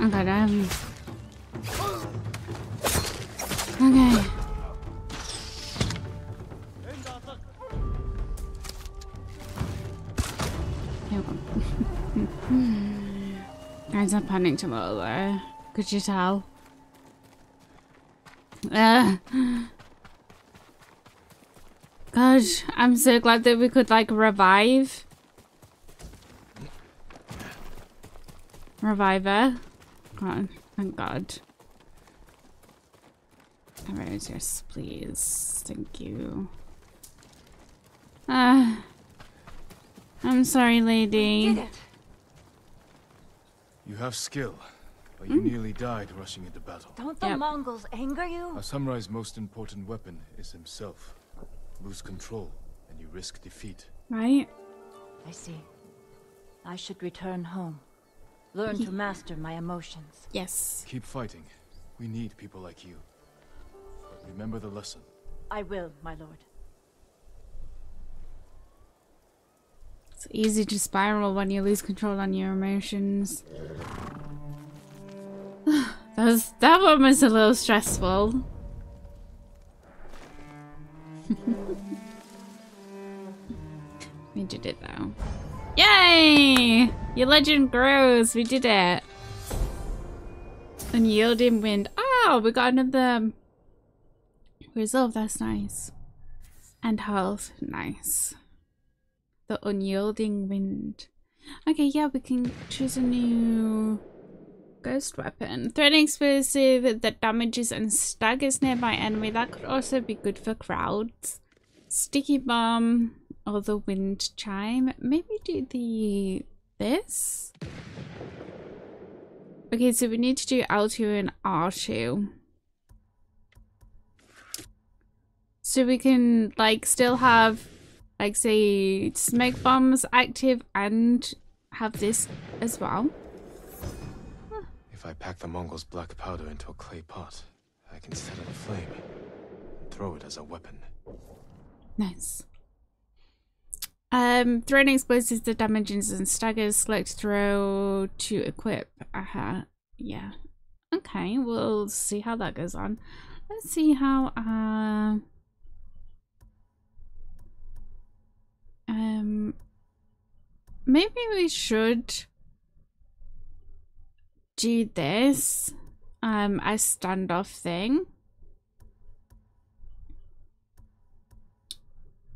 Oh god, I haven't. Okay. Here we go. Guys, I panicked a little there. Could you tell? Uh, gosh, I'm so glad that we could like revive. Reviver. God, thank God. Arrows, yes, please. Thank you. Ah, I'm sorry, lady. You have skill, Oh, you mm. nearly died rushing into battle. Don't the yep. Mongols anger you? A samurai's most important weapon is himself. Lose control, and you risk defeat. Right? I see. I should return home. Learn to master my emotions. Yes. Keep fighting. We need people like you. Remember the lesson. I will, my lord. It's easy to spiral when you lose control on your emotions. that was that one was a little stressful. We did it though. Yay! Your legend grows. We did it. Unyielding wind. Oh, we got another resolve. That's nice. And health. Nice. The unyielding wind. Okay, yeah, we can choose a new ghost weapon. Threatening explosive that damages and staggers nearby enemy. That could also be good for crowds. Sticky bomb. Or the wind chime. Maybe do the this. Okay, so we need to do L two and R two. So we can like still have like say smoke bombs active and have this as well. Huh. If I pack the Mongols' black powder into a clay pot, I can set it aflame and throw it as a weapon. Nice. Um, throwing explosives that damages and staggers, select throw to equip. Uh-huh. Yeah. Okay, we'll see how that goes on. Let's see how, uh... Um... Maybe we should do this, um, as standoff thing.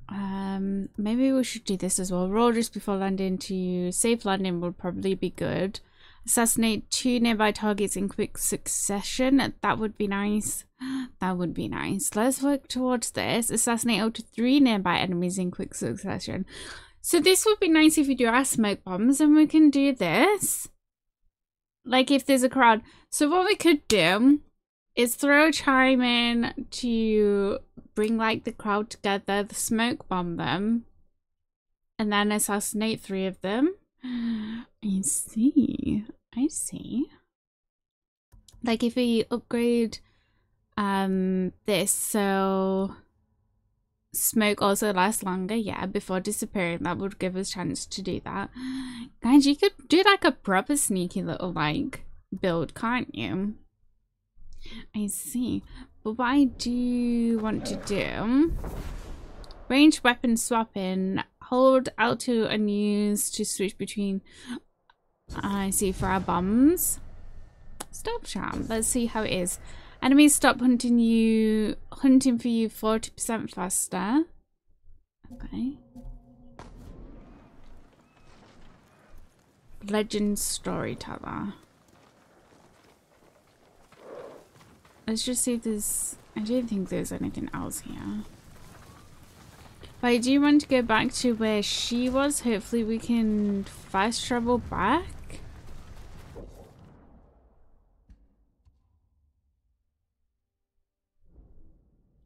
Um, maybe we should do this as well. Roll just before landing to safe landing would probably be good. Assassinate two nearby targets in quick succession. That would be nice. That would be nice. Let's work towards this. Assassinate up to three nearby enemies in quick succession. So this would be nice if we do our smoke bombs, and we can do this. Like if there's a crowd. So what we could do is throw a chime in to bring like the crowd together, the smoke bomb them, and then assassinate three of them. I see, I see. Like if we upgrade um, this, so smoke also lasts longer, yeah, before disappearing, that would give us chance to do that. Guys, you could do like a proper sneaky little like build, can't you? I see, but what I do want to do, range weapon swap in, hold L two and use to switch between, I see, for our bombs. Stop charm, let's see how it is. Enemies stop hunting you, hunting for you forty percent faster. Okay. Legend storyteller. Let's just see if there's... I don't think there's anything else here. But I do want to go back to where she was. Hopefully we can fast travel back.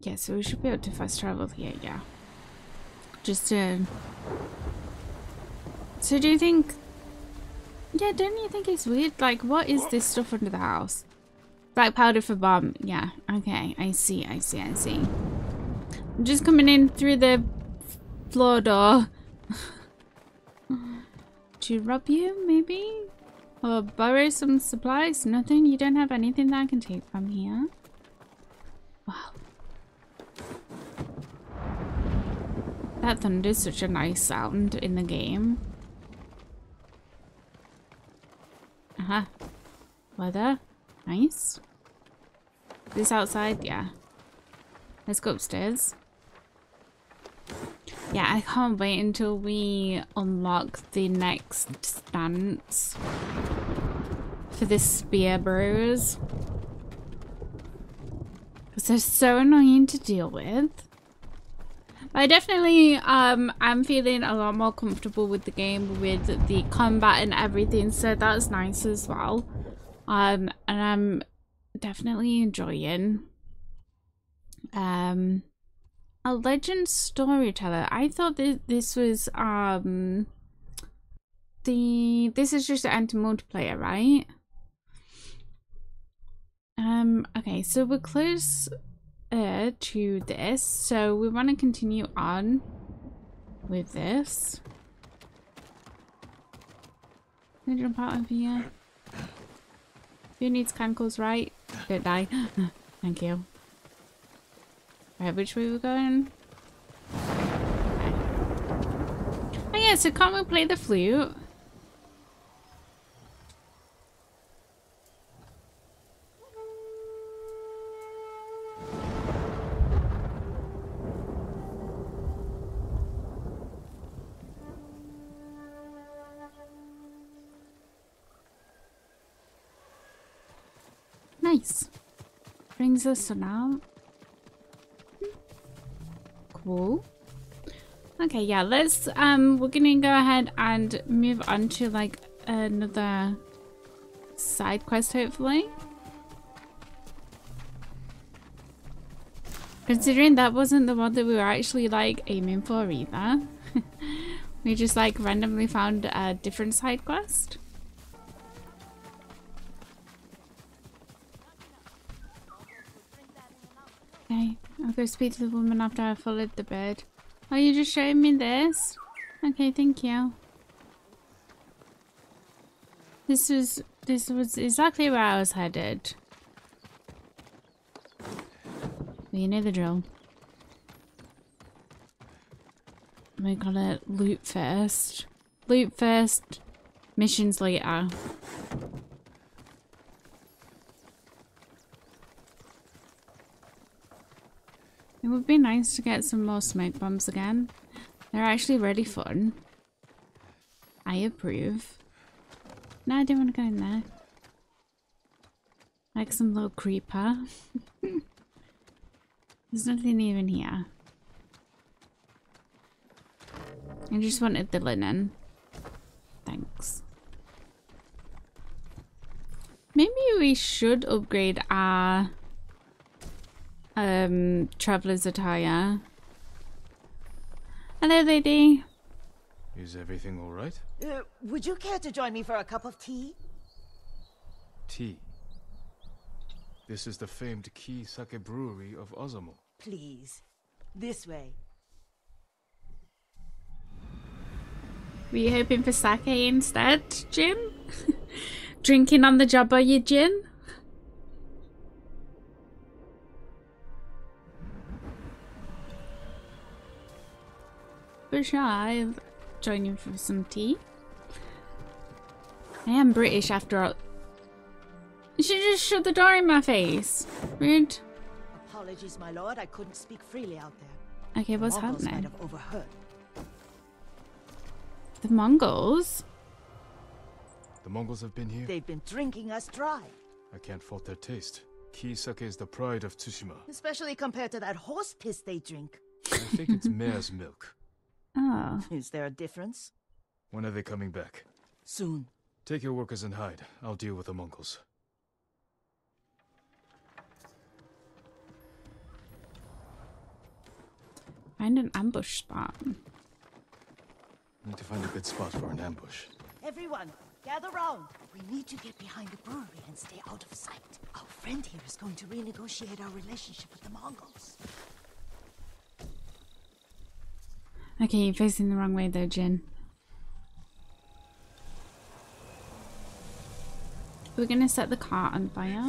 Yeah, so we should be able to fast travel here, yeah. Just to... So do you think... Yeah, don't you think it's weird? Like, what is this stuff under the house? Black powder for bomb. Yeah. Okay. I see. I see. I see. I'm just coming in through the floor door. To rob you, maybe? Or borrow some supplies? Nothing? You don't have anything that I can take from here? Wow. That thunder is such a nice sound in the game. Uh-huh. Weather. Nice. This outside, yeah. Let's go upstairs. Yeah, I can't wait until we unlock the next stance for the spear bros. Because they're so annoying to deal with. I definitely um am feeling a lot more comfortable with the game, with the combat and everything, so that's nice as well. Um, and I'm definitely enjoying. Um, a legend storyteller. I thought that this was um the this is just an enter multiplayer, right? Um. Okay, so we're close uh, to this, so we want to continue on with this. Can I jump out of here? Who needs cankles, right? Don't die. Thank you. Right, which way we're going? Okay. Oh yeah, so can't we play the flute? Nice. Brings us to now. Cool. Okay, yeah, let's um we're gonna go ahead and move on to like another side quest, hopefully. Considering that wasn't the one that we were actually like aiming for either. We just like randomly found a different side quest. Okay, I'll go speak to the woman after I followed the bird. Oh, you're just showing me this? Okay, thank you. This was, this was exactly where I was headed. Well, you know the drill. We gotta loot first. Loot first, missions later. It would be nice to get some more smoke bombs again. They're actually really fun. I approve. No, I don't want to go in there. Like some little creeper. There's nothing even here. I just wanted the linen. Thanks. Maybe we should upgrade our Um, traveler's attire. Hello, lady. Is everything all right? Uh, would you care to join me for a cup of tea? Tea? This is the famed Ki Sake Brewery of Azamo. Please, this way. Were you hoping for sake instead, Jim? Drinking on the job, are you, Jim? Sure, I'll join you for some tea. I am British after all. You should just shut the door in my face. Rude. Apologies, my lord. I couldn't speak freely out there. Okay, what's happening? Might have overheard. The Mongols? The Mongols have been here. They've been drinking us dry. I can't fault their taste. Ki sake is the pride of Tsushima. Especially compared to that horse piss they drink. I think it's mare's milk. Oh. Is there a difference? When are they coming back? Soon. Take your workers and hide. I'll deal with the Mongols. Find an ambush spot. Need to find a good spot for an ambush. Everyone, gather round. We need to get behind the brewery and stay out of sight. Our friend here is going to renegotiate our relationship with the Mongols. Okay, you're facing the wrong way though, Jin. We're gonna set the cart on fire.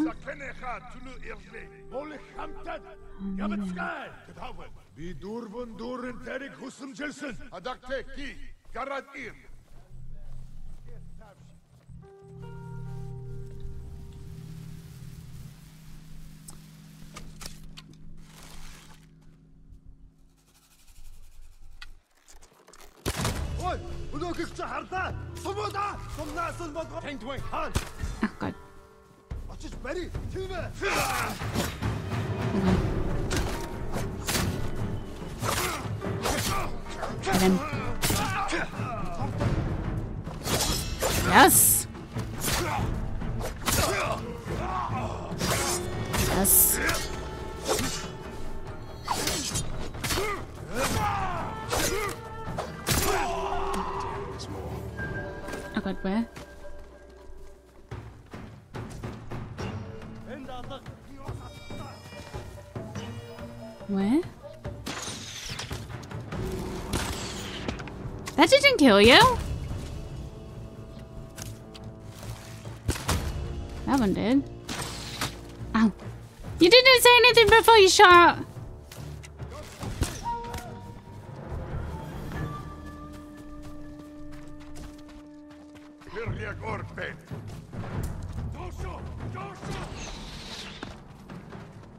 Oh god. Get him. Yes. guess. Oh god, where? Where? That didn't kill you? That one did. Ow. You didn't say anything before you shot!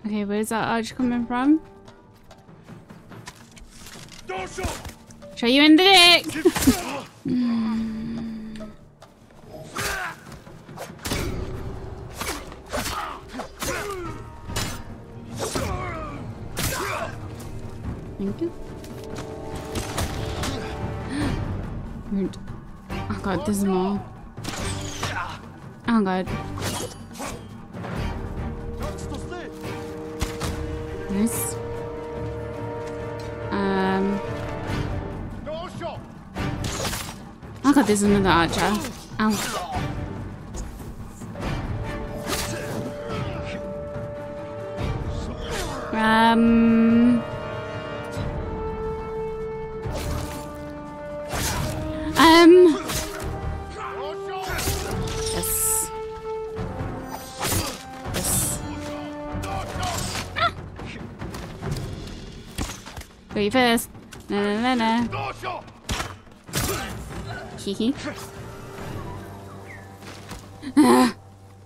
Okay, where's that arch coming from? Show you in the dick! mm. Thank you. Rude. Oh god, there's more. Oh god. Nice. Um... Oh god, there's another archer. Ow. Um. Um. Yes. Yes. Ah. Go you first. No, no, no, no.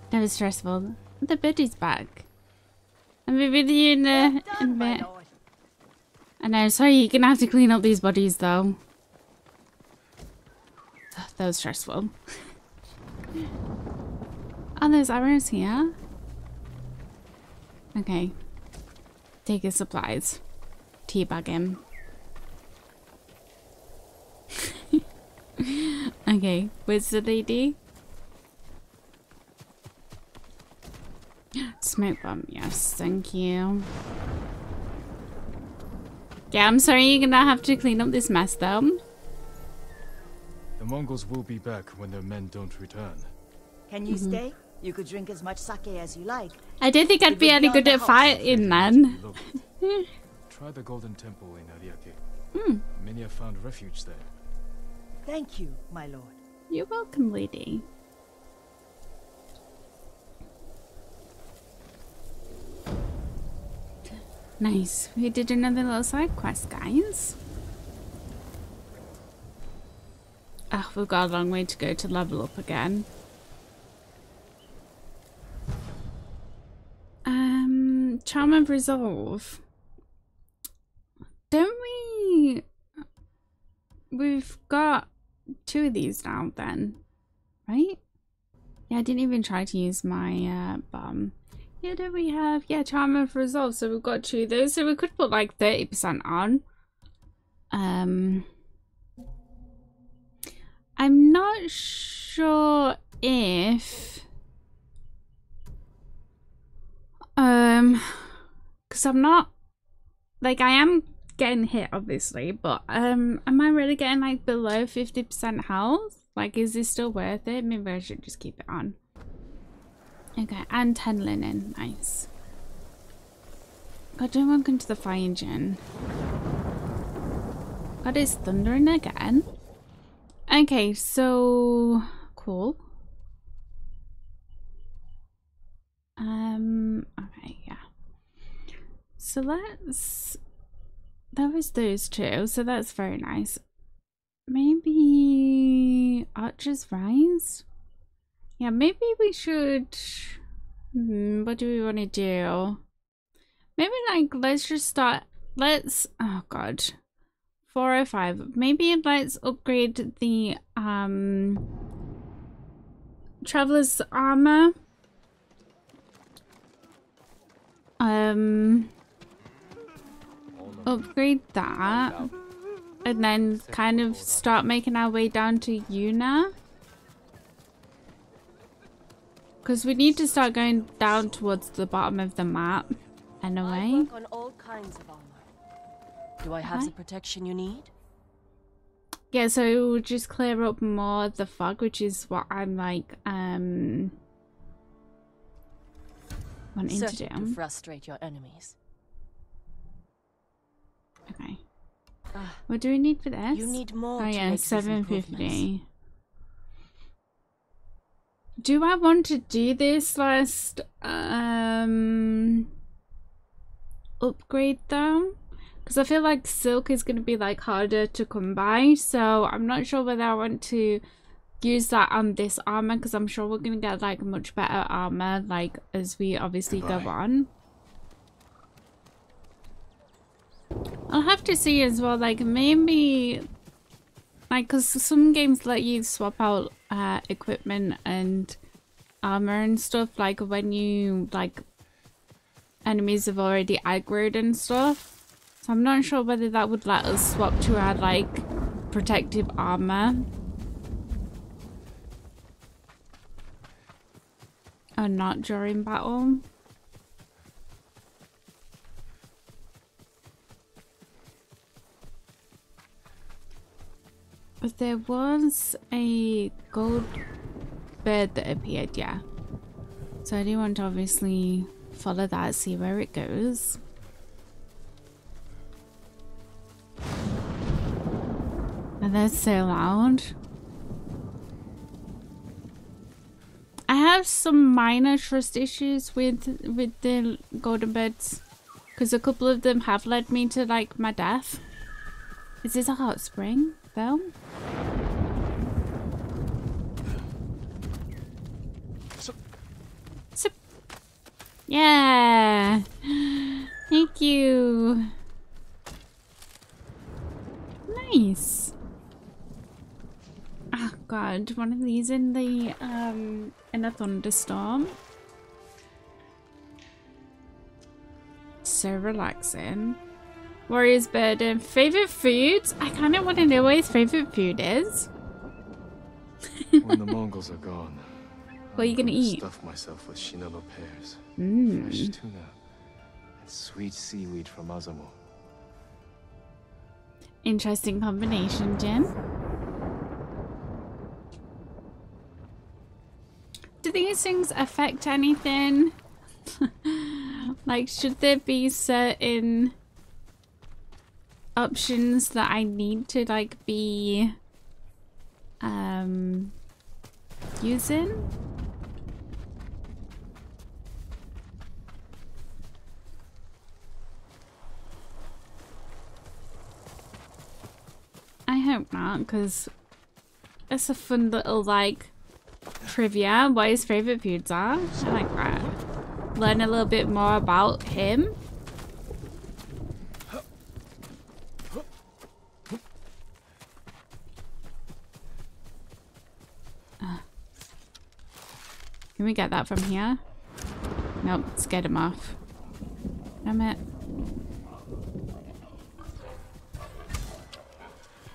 That was stressful. The birdie's back. I'll be with you in a, in a bit. I know, sorry, you're gonna have to clean up these bodies though. That was stressful. Oh, there's arrows here. Okay. Take his supplies. Teabag him. Okay, where's the lady? Smoke bomb, yes, thank you. Yeah, I'm sorry you're gonna have to clean up this mess though. The Mongols will be back when their men don't return. Can you mm-hmm. stay? You could drink as much sake as you like. I don't think I'd be any good at fighting then. Try the Golden Temple in Ariake. Mm. Many have found refuge there. Thank you, my lord. You're welcome, lady. Nice. We did another little side quest, guys. Ah, oh, we've got a long way to go to level up again. Um, Charm of Resolve. Don't we... We've got... two of these now then, right? Yeah, I didn't even try to use my uh, bomb. Here do we have, yeah, Charm of Resolve, so we've got two of those, so we could put like thirty percent on. Um, I'm not sure if, um, because I'm not, like I am getting hit obviously, but um am I really getting like below fifty percent health? Like is this still worth it? Maybe I should just keep it on. Okay, and ten linen, nice. God, don't welcome to the fire engine. God, it's thundering again. Okay, so cool. Um okay, yeah, so let's... That was those two, so that's very nice. Maybe Archer's Rise? Yeah, maybe we should... Hmm, what do we want to do? Maybe like, let's just start... Let's... Oh god. four oh five. Maybe let's upgrade the um Traveler's Armor. Um... Upgrade that and then kind of start making our way down to Yuna. Because we need to start going down towards the bottom of the map. Anyway. I work on all kinds of armor. Do I have okay. the protection you need? Yeah, so we'll just clear up more of the fog, which is what I'm like um wanting to do. To frustrate your enemies. Okay. Uh, what do we need for this? You need more. Oh yeah, seven fifty. Do I want to do this last um upgrade though? Because I feel like silk is going to be like harder to come by, so I'm not sure whether I want to use that on this armor, because I'm sure we're going to get like much better armor like as we obviously Goodbye. go on. I'll have to see as well, like maybe like, because some games let you swap out uh equipment and armor and stuff like when you like enemies have already aggroed and stuff. So I'm not sure whether that would let us swap to our, like, protective armor. Or not during battle. But there was a gold bird that appeared, yeah. So I do want to obviously follow that, see where it goes. And that's so loud. I have some minor trust issues with with the golden birds, because a couple of them have led me to like my death. Is this a hot spring though? So, so, yeah. Thank you. Nice. Oh god, one of these in the um in a thunderstorm. So relaxing. Warrior's burden. Favorite foods? I kinda wanna know what his favorite food is. When the Mongols are gone. What are you gonna, gonna eat? Stuff myself with Shinano pears, mm. fresh tuna, and sweet seaweed from Azamo. Interesting combination, Jim. Do these things affect anything? Like, should there be certain options that I need to like be um using? I hope not, because it's a fun little like trivia, what his favourite foods are. I like that. Learn a little bit more about him. Uh, can we get that from here? Nope, scared him off. Damn it.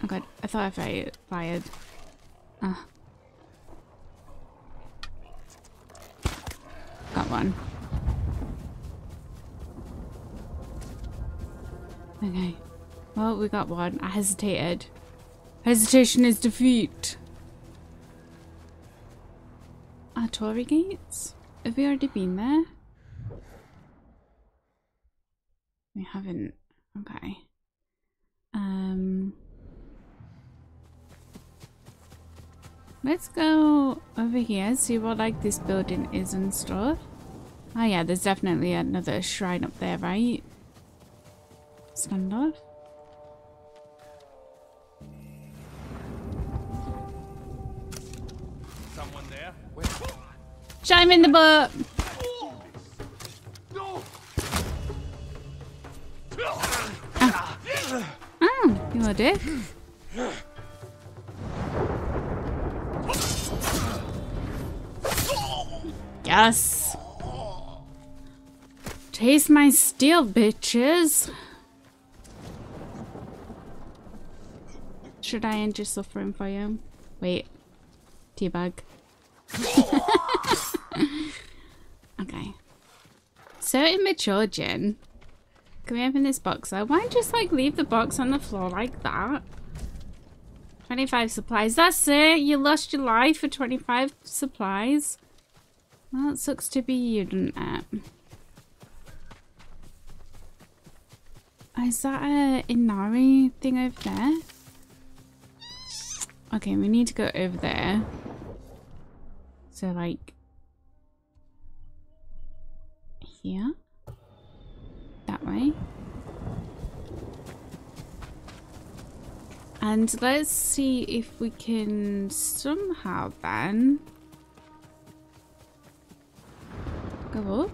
Oh god, I thought I fired. Ah. Uh. Got one. Okay. Well, we got one. I hesitated. Hesitation is defeat. Our Tory gates? Have we already been there? We haven't. Okay. Um. Let's go over here, see what like this building is and stuff. Oh yeah, there's definitely another shrine up there, right? Standoff. Someone there? Shot him in the butt! No. Oh. Oh, you are dead. Yes. Taste my steel, bitches. Should I end your suffering for you? Wait. Teabag. So immature, Jin. Can we open this box up? Why just like leave the box on the floor like that? twenty-five supplies. That's it. You lost your life for twenty-five supplies. Well, it sucks to be you, doesn't it? Is that a Inari thing over there? Okay, we need to go over there. So like here. That way. And let's see if we can somehow then go up.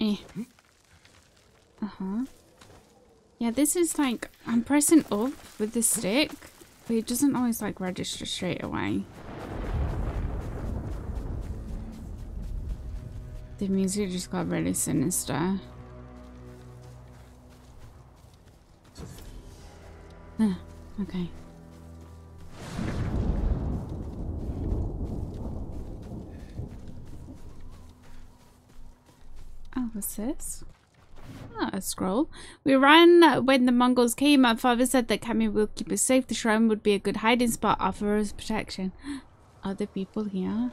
Eh. Uh-huh. Yeah, this is like, I'm pressing up with the stick, but it doesn't always like register straight away. The music just got really sinister. Ah, okay. Oh, what's this? Ah, a scroll. We ran when the Mongols came. My father said that Kami will keep us safe. The shrine would be a good hiding spot, offer us protection. Other people here.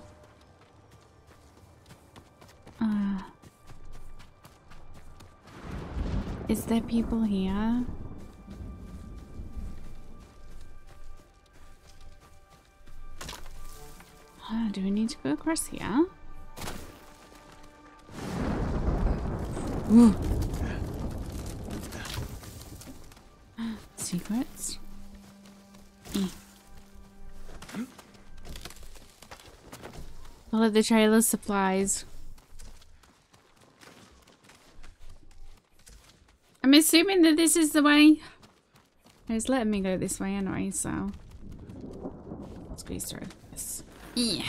Uh, is there people here? Oh, do we need to go across here? Ooh. Secrets? Mm. Follow the trail of supplies. I'm assuming that this is the way. It's letting me go this way anyway, so squeeze through. Yes. Yeah.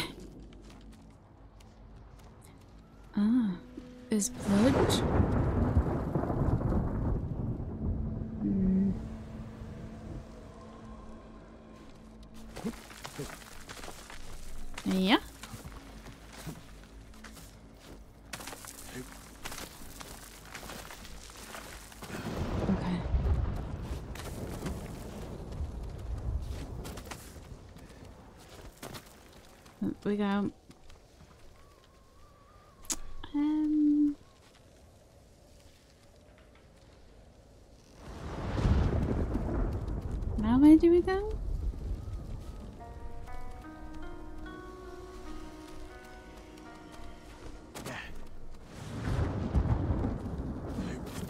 Ah, there's blood. Mm. Yeah. We go. Um. Now where do we go?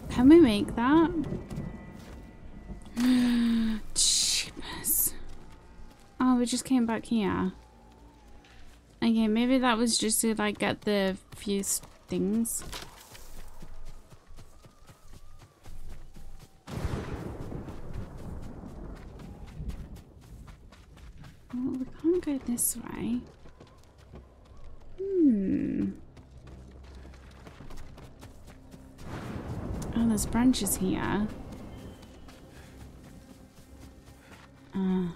Can we make that? Jeepers. Oh, we just came back here. Okay, maybe that was just to like get the few things. Well, we can't go this way. Hmm. Oh, there's branches here. Ah. Uh.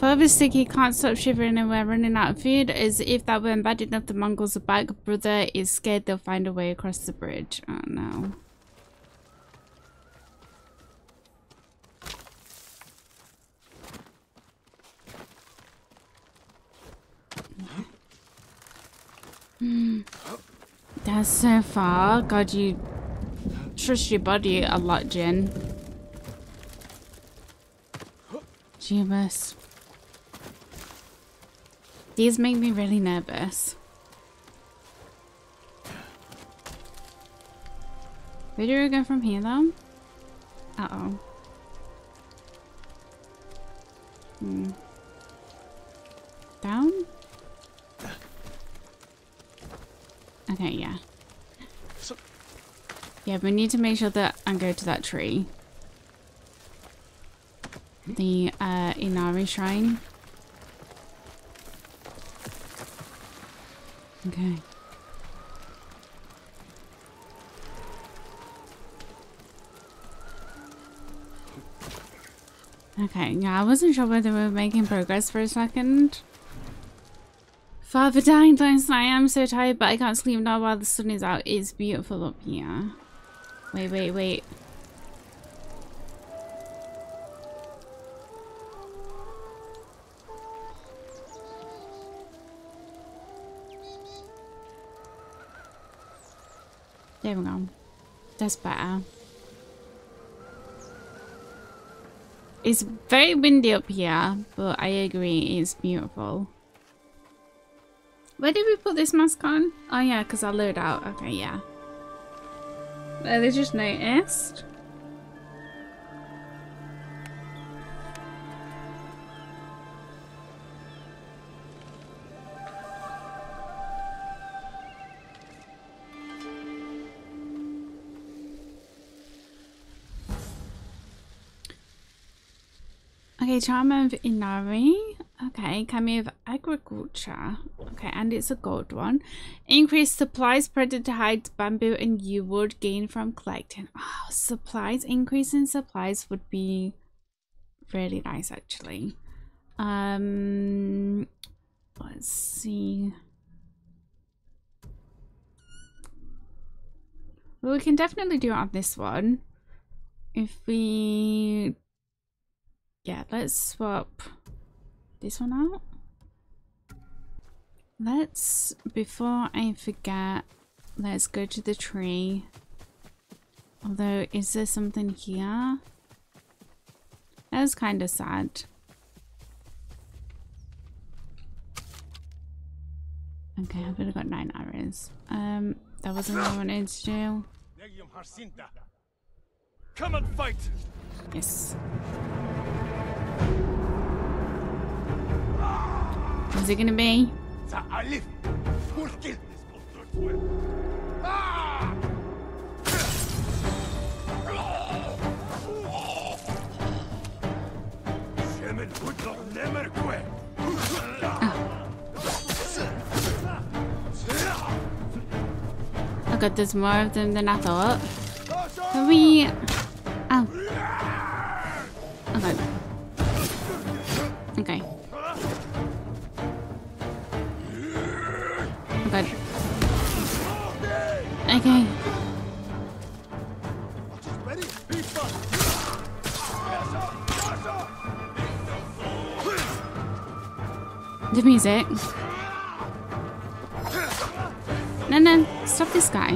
Father Sticky can't stop shivering and we're running out of food. As if that weren't bad enough, the Mongols are back. Brother is scared they'll find a way across the bridge. Oh no. Mm. That's so far. God, you trust your body a lot, Jin. Jeebus. These make me really nervous. Where do we go from here though? Uh oh. Hmm. Down? Okay, yeah. Yeah, we need to make sure that I go to that tree. The uh, Inari Shrine. Okay. Okay, yeah, I wasn't sure whether we were making progress for a second. Father dying tonight, I am so tired, but I can't sleep now while the sun is out. It's beautiful up here. Wait, wait, wait. There we go. That's better. It's very windy up here, but I agree, it's beautiful. Where did we put this mask on? Oh yeah, because I load out. Okay, yeah. Uh, they just noticed. Okay, charm of Inari. Okay, Kami of Agriculture. Okay, and it's a gold one. Increase supplies spread to hide bamboo and you would gain from collecting. Oh, supplies. Increase in supplies would be really nice, actually. Um, let's see. Well, we can definitely do it on this one. If we... Yeah, let's swap this one out. Let's, before I forget, let's go to the tree. Although, is there something here? That was kind of sad. Okay, I've only got nine arrows. Um, that wasn't what I wanted to do. Come and fight! Yes. Is it gonna be? Oh. Oh god, there's more of them than I thought. Can we? Ow. Oh god. Okay. Oh god. Okay. The music. No, no. Stop this guy.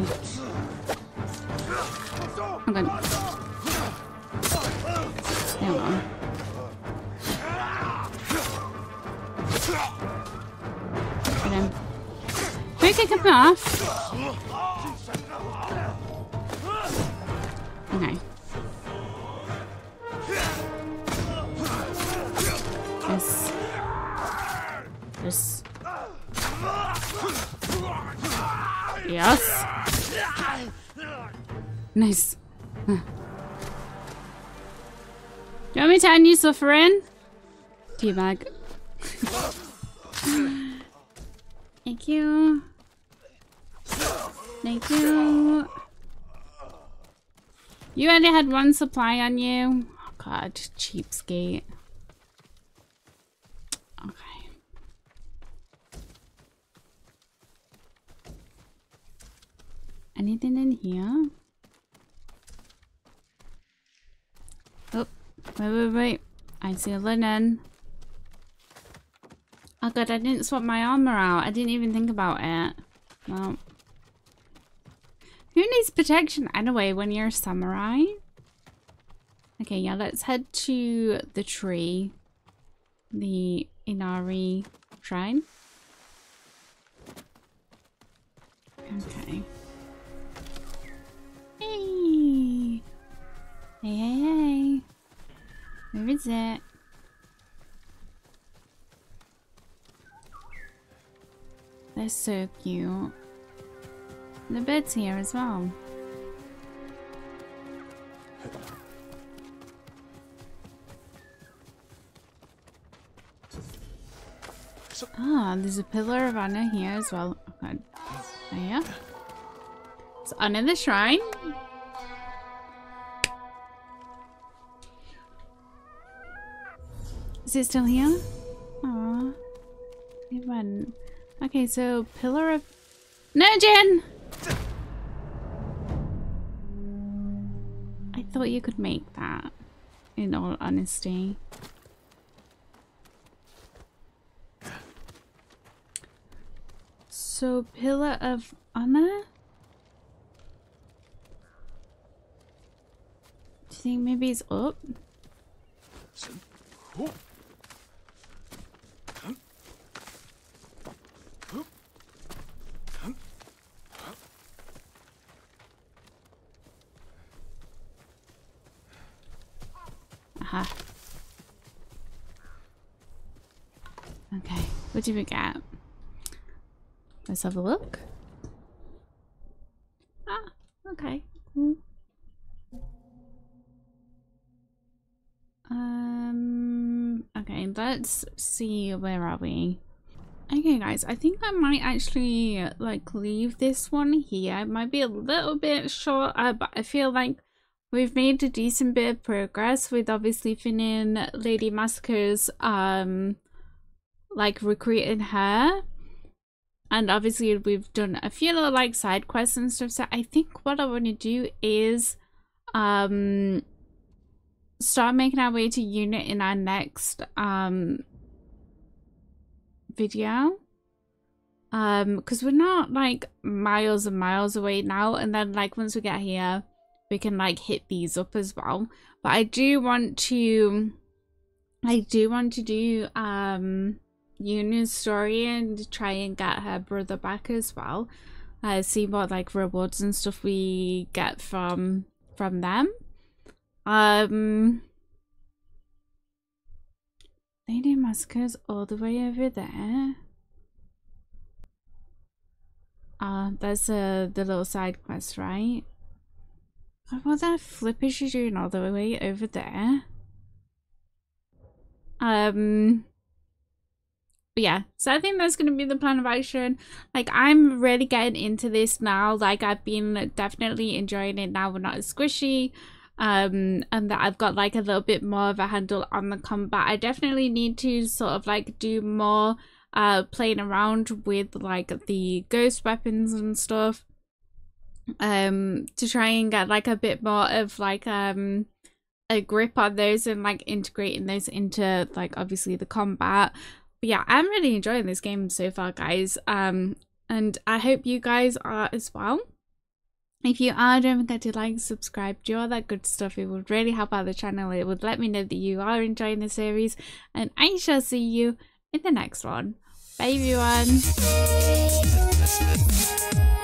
Oh god. There we go. Can come off. Okay. Yes. Yes. Yes. Nice. Do you want me to end you suffering? Teabag. Thank you. Thank you. You only had one supply on you. Oh god, cheapskate. Okay. Anything in here? Oh, wait, wait, wait. I see a linen. Oh god, I didn't swap my armor out. I didn't even think about it. Well. Who needs protection anyway when you're a samurai? Okay, yeah, let's head to the tree. The Inari Shrine. Okay. Hey! Hey, hey, hey! Where is it? They're so cute. The bed's here as well. Ah, there's a pillar of honor here as well. Okay. There. It's honor the shrine. Is it still here? Aww. Fun. Okay, so Pillar of... No, Jin! I thought you could make that, in all honesty. So, Pillar of Honor? Do you think maybe it's up? Aha. Okay, what do we get? Let's have a look. Ah, okay. Mm. Um, okay, let's see, where are we? Okay guys, I think I might actually like leave this one here. It might be a little bit short, uh, but I feel like we've made a decent bit of progress with obviously finishing Lady Masako's, um, like recruiting her. And obviously we've done a few little like side quests and stuff. So I think what I want to do is um, start making our way to Yuna in our next um, video. Um, because we're not like miles and miles away now. And then like once we get here, we can like hit these up as well. But I do want to, I do want to do um. Yuna's story and try and get her brother back as well. Uh, see what like rewards and stuff we get from from them. Um, Lady Masako's all the way over there. Ah, uh, that's uh, the little side quest, right? What the flip is she doing all the way over there? Um. But yeah, so I think that's going to be the plan of action. Like, I'm really getting into this now. Like, I've been definitely enjoying it now. We're not as squishy. Um, and that I've got, like, a little bit more of a handle on the combat. I definitely need to sort of, like, do more uh, playing around with, like, the ghost weapons and stuff. Um, to try and get, like, a bit more of, like, um... a grip on those and, like, integrating those into, like, obviously the combat. But yeah, I'm really enjoying this game so far, guys, um, and I hope you guys are as well. If you are, don't forget to like, subscribe, do all that good stuff. It would really help out the channel. It would let me know that you are enjoying the series, and I shall see you in the next one. Bye, everyone.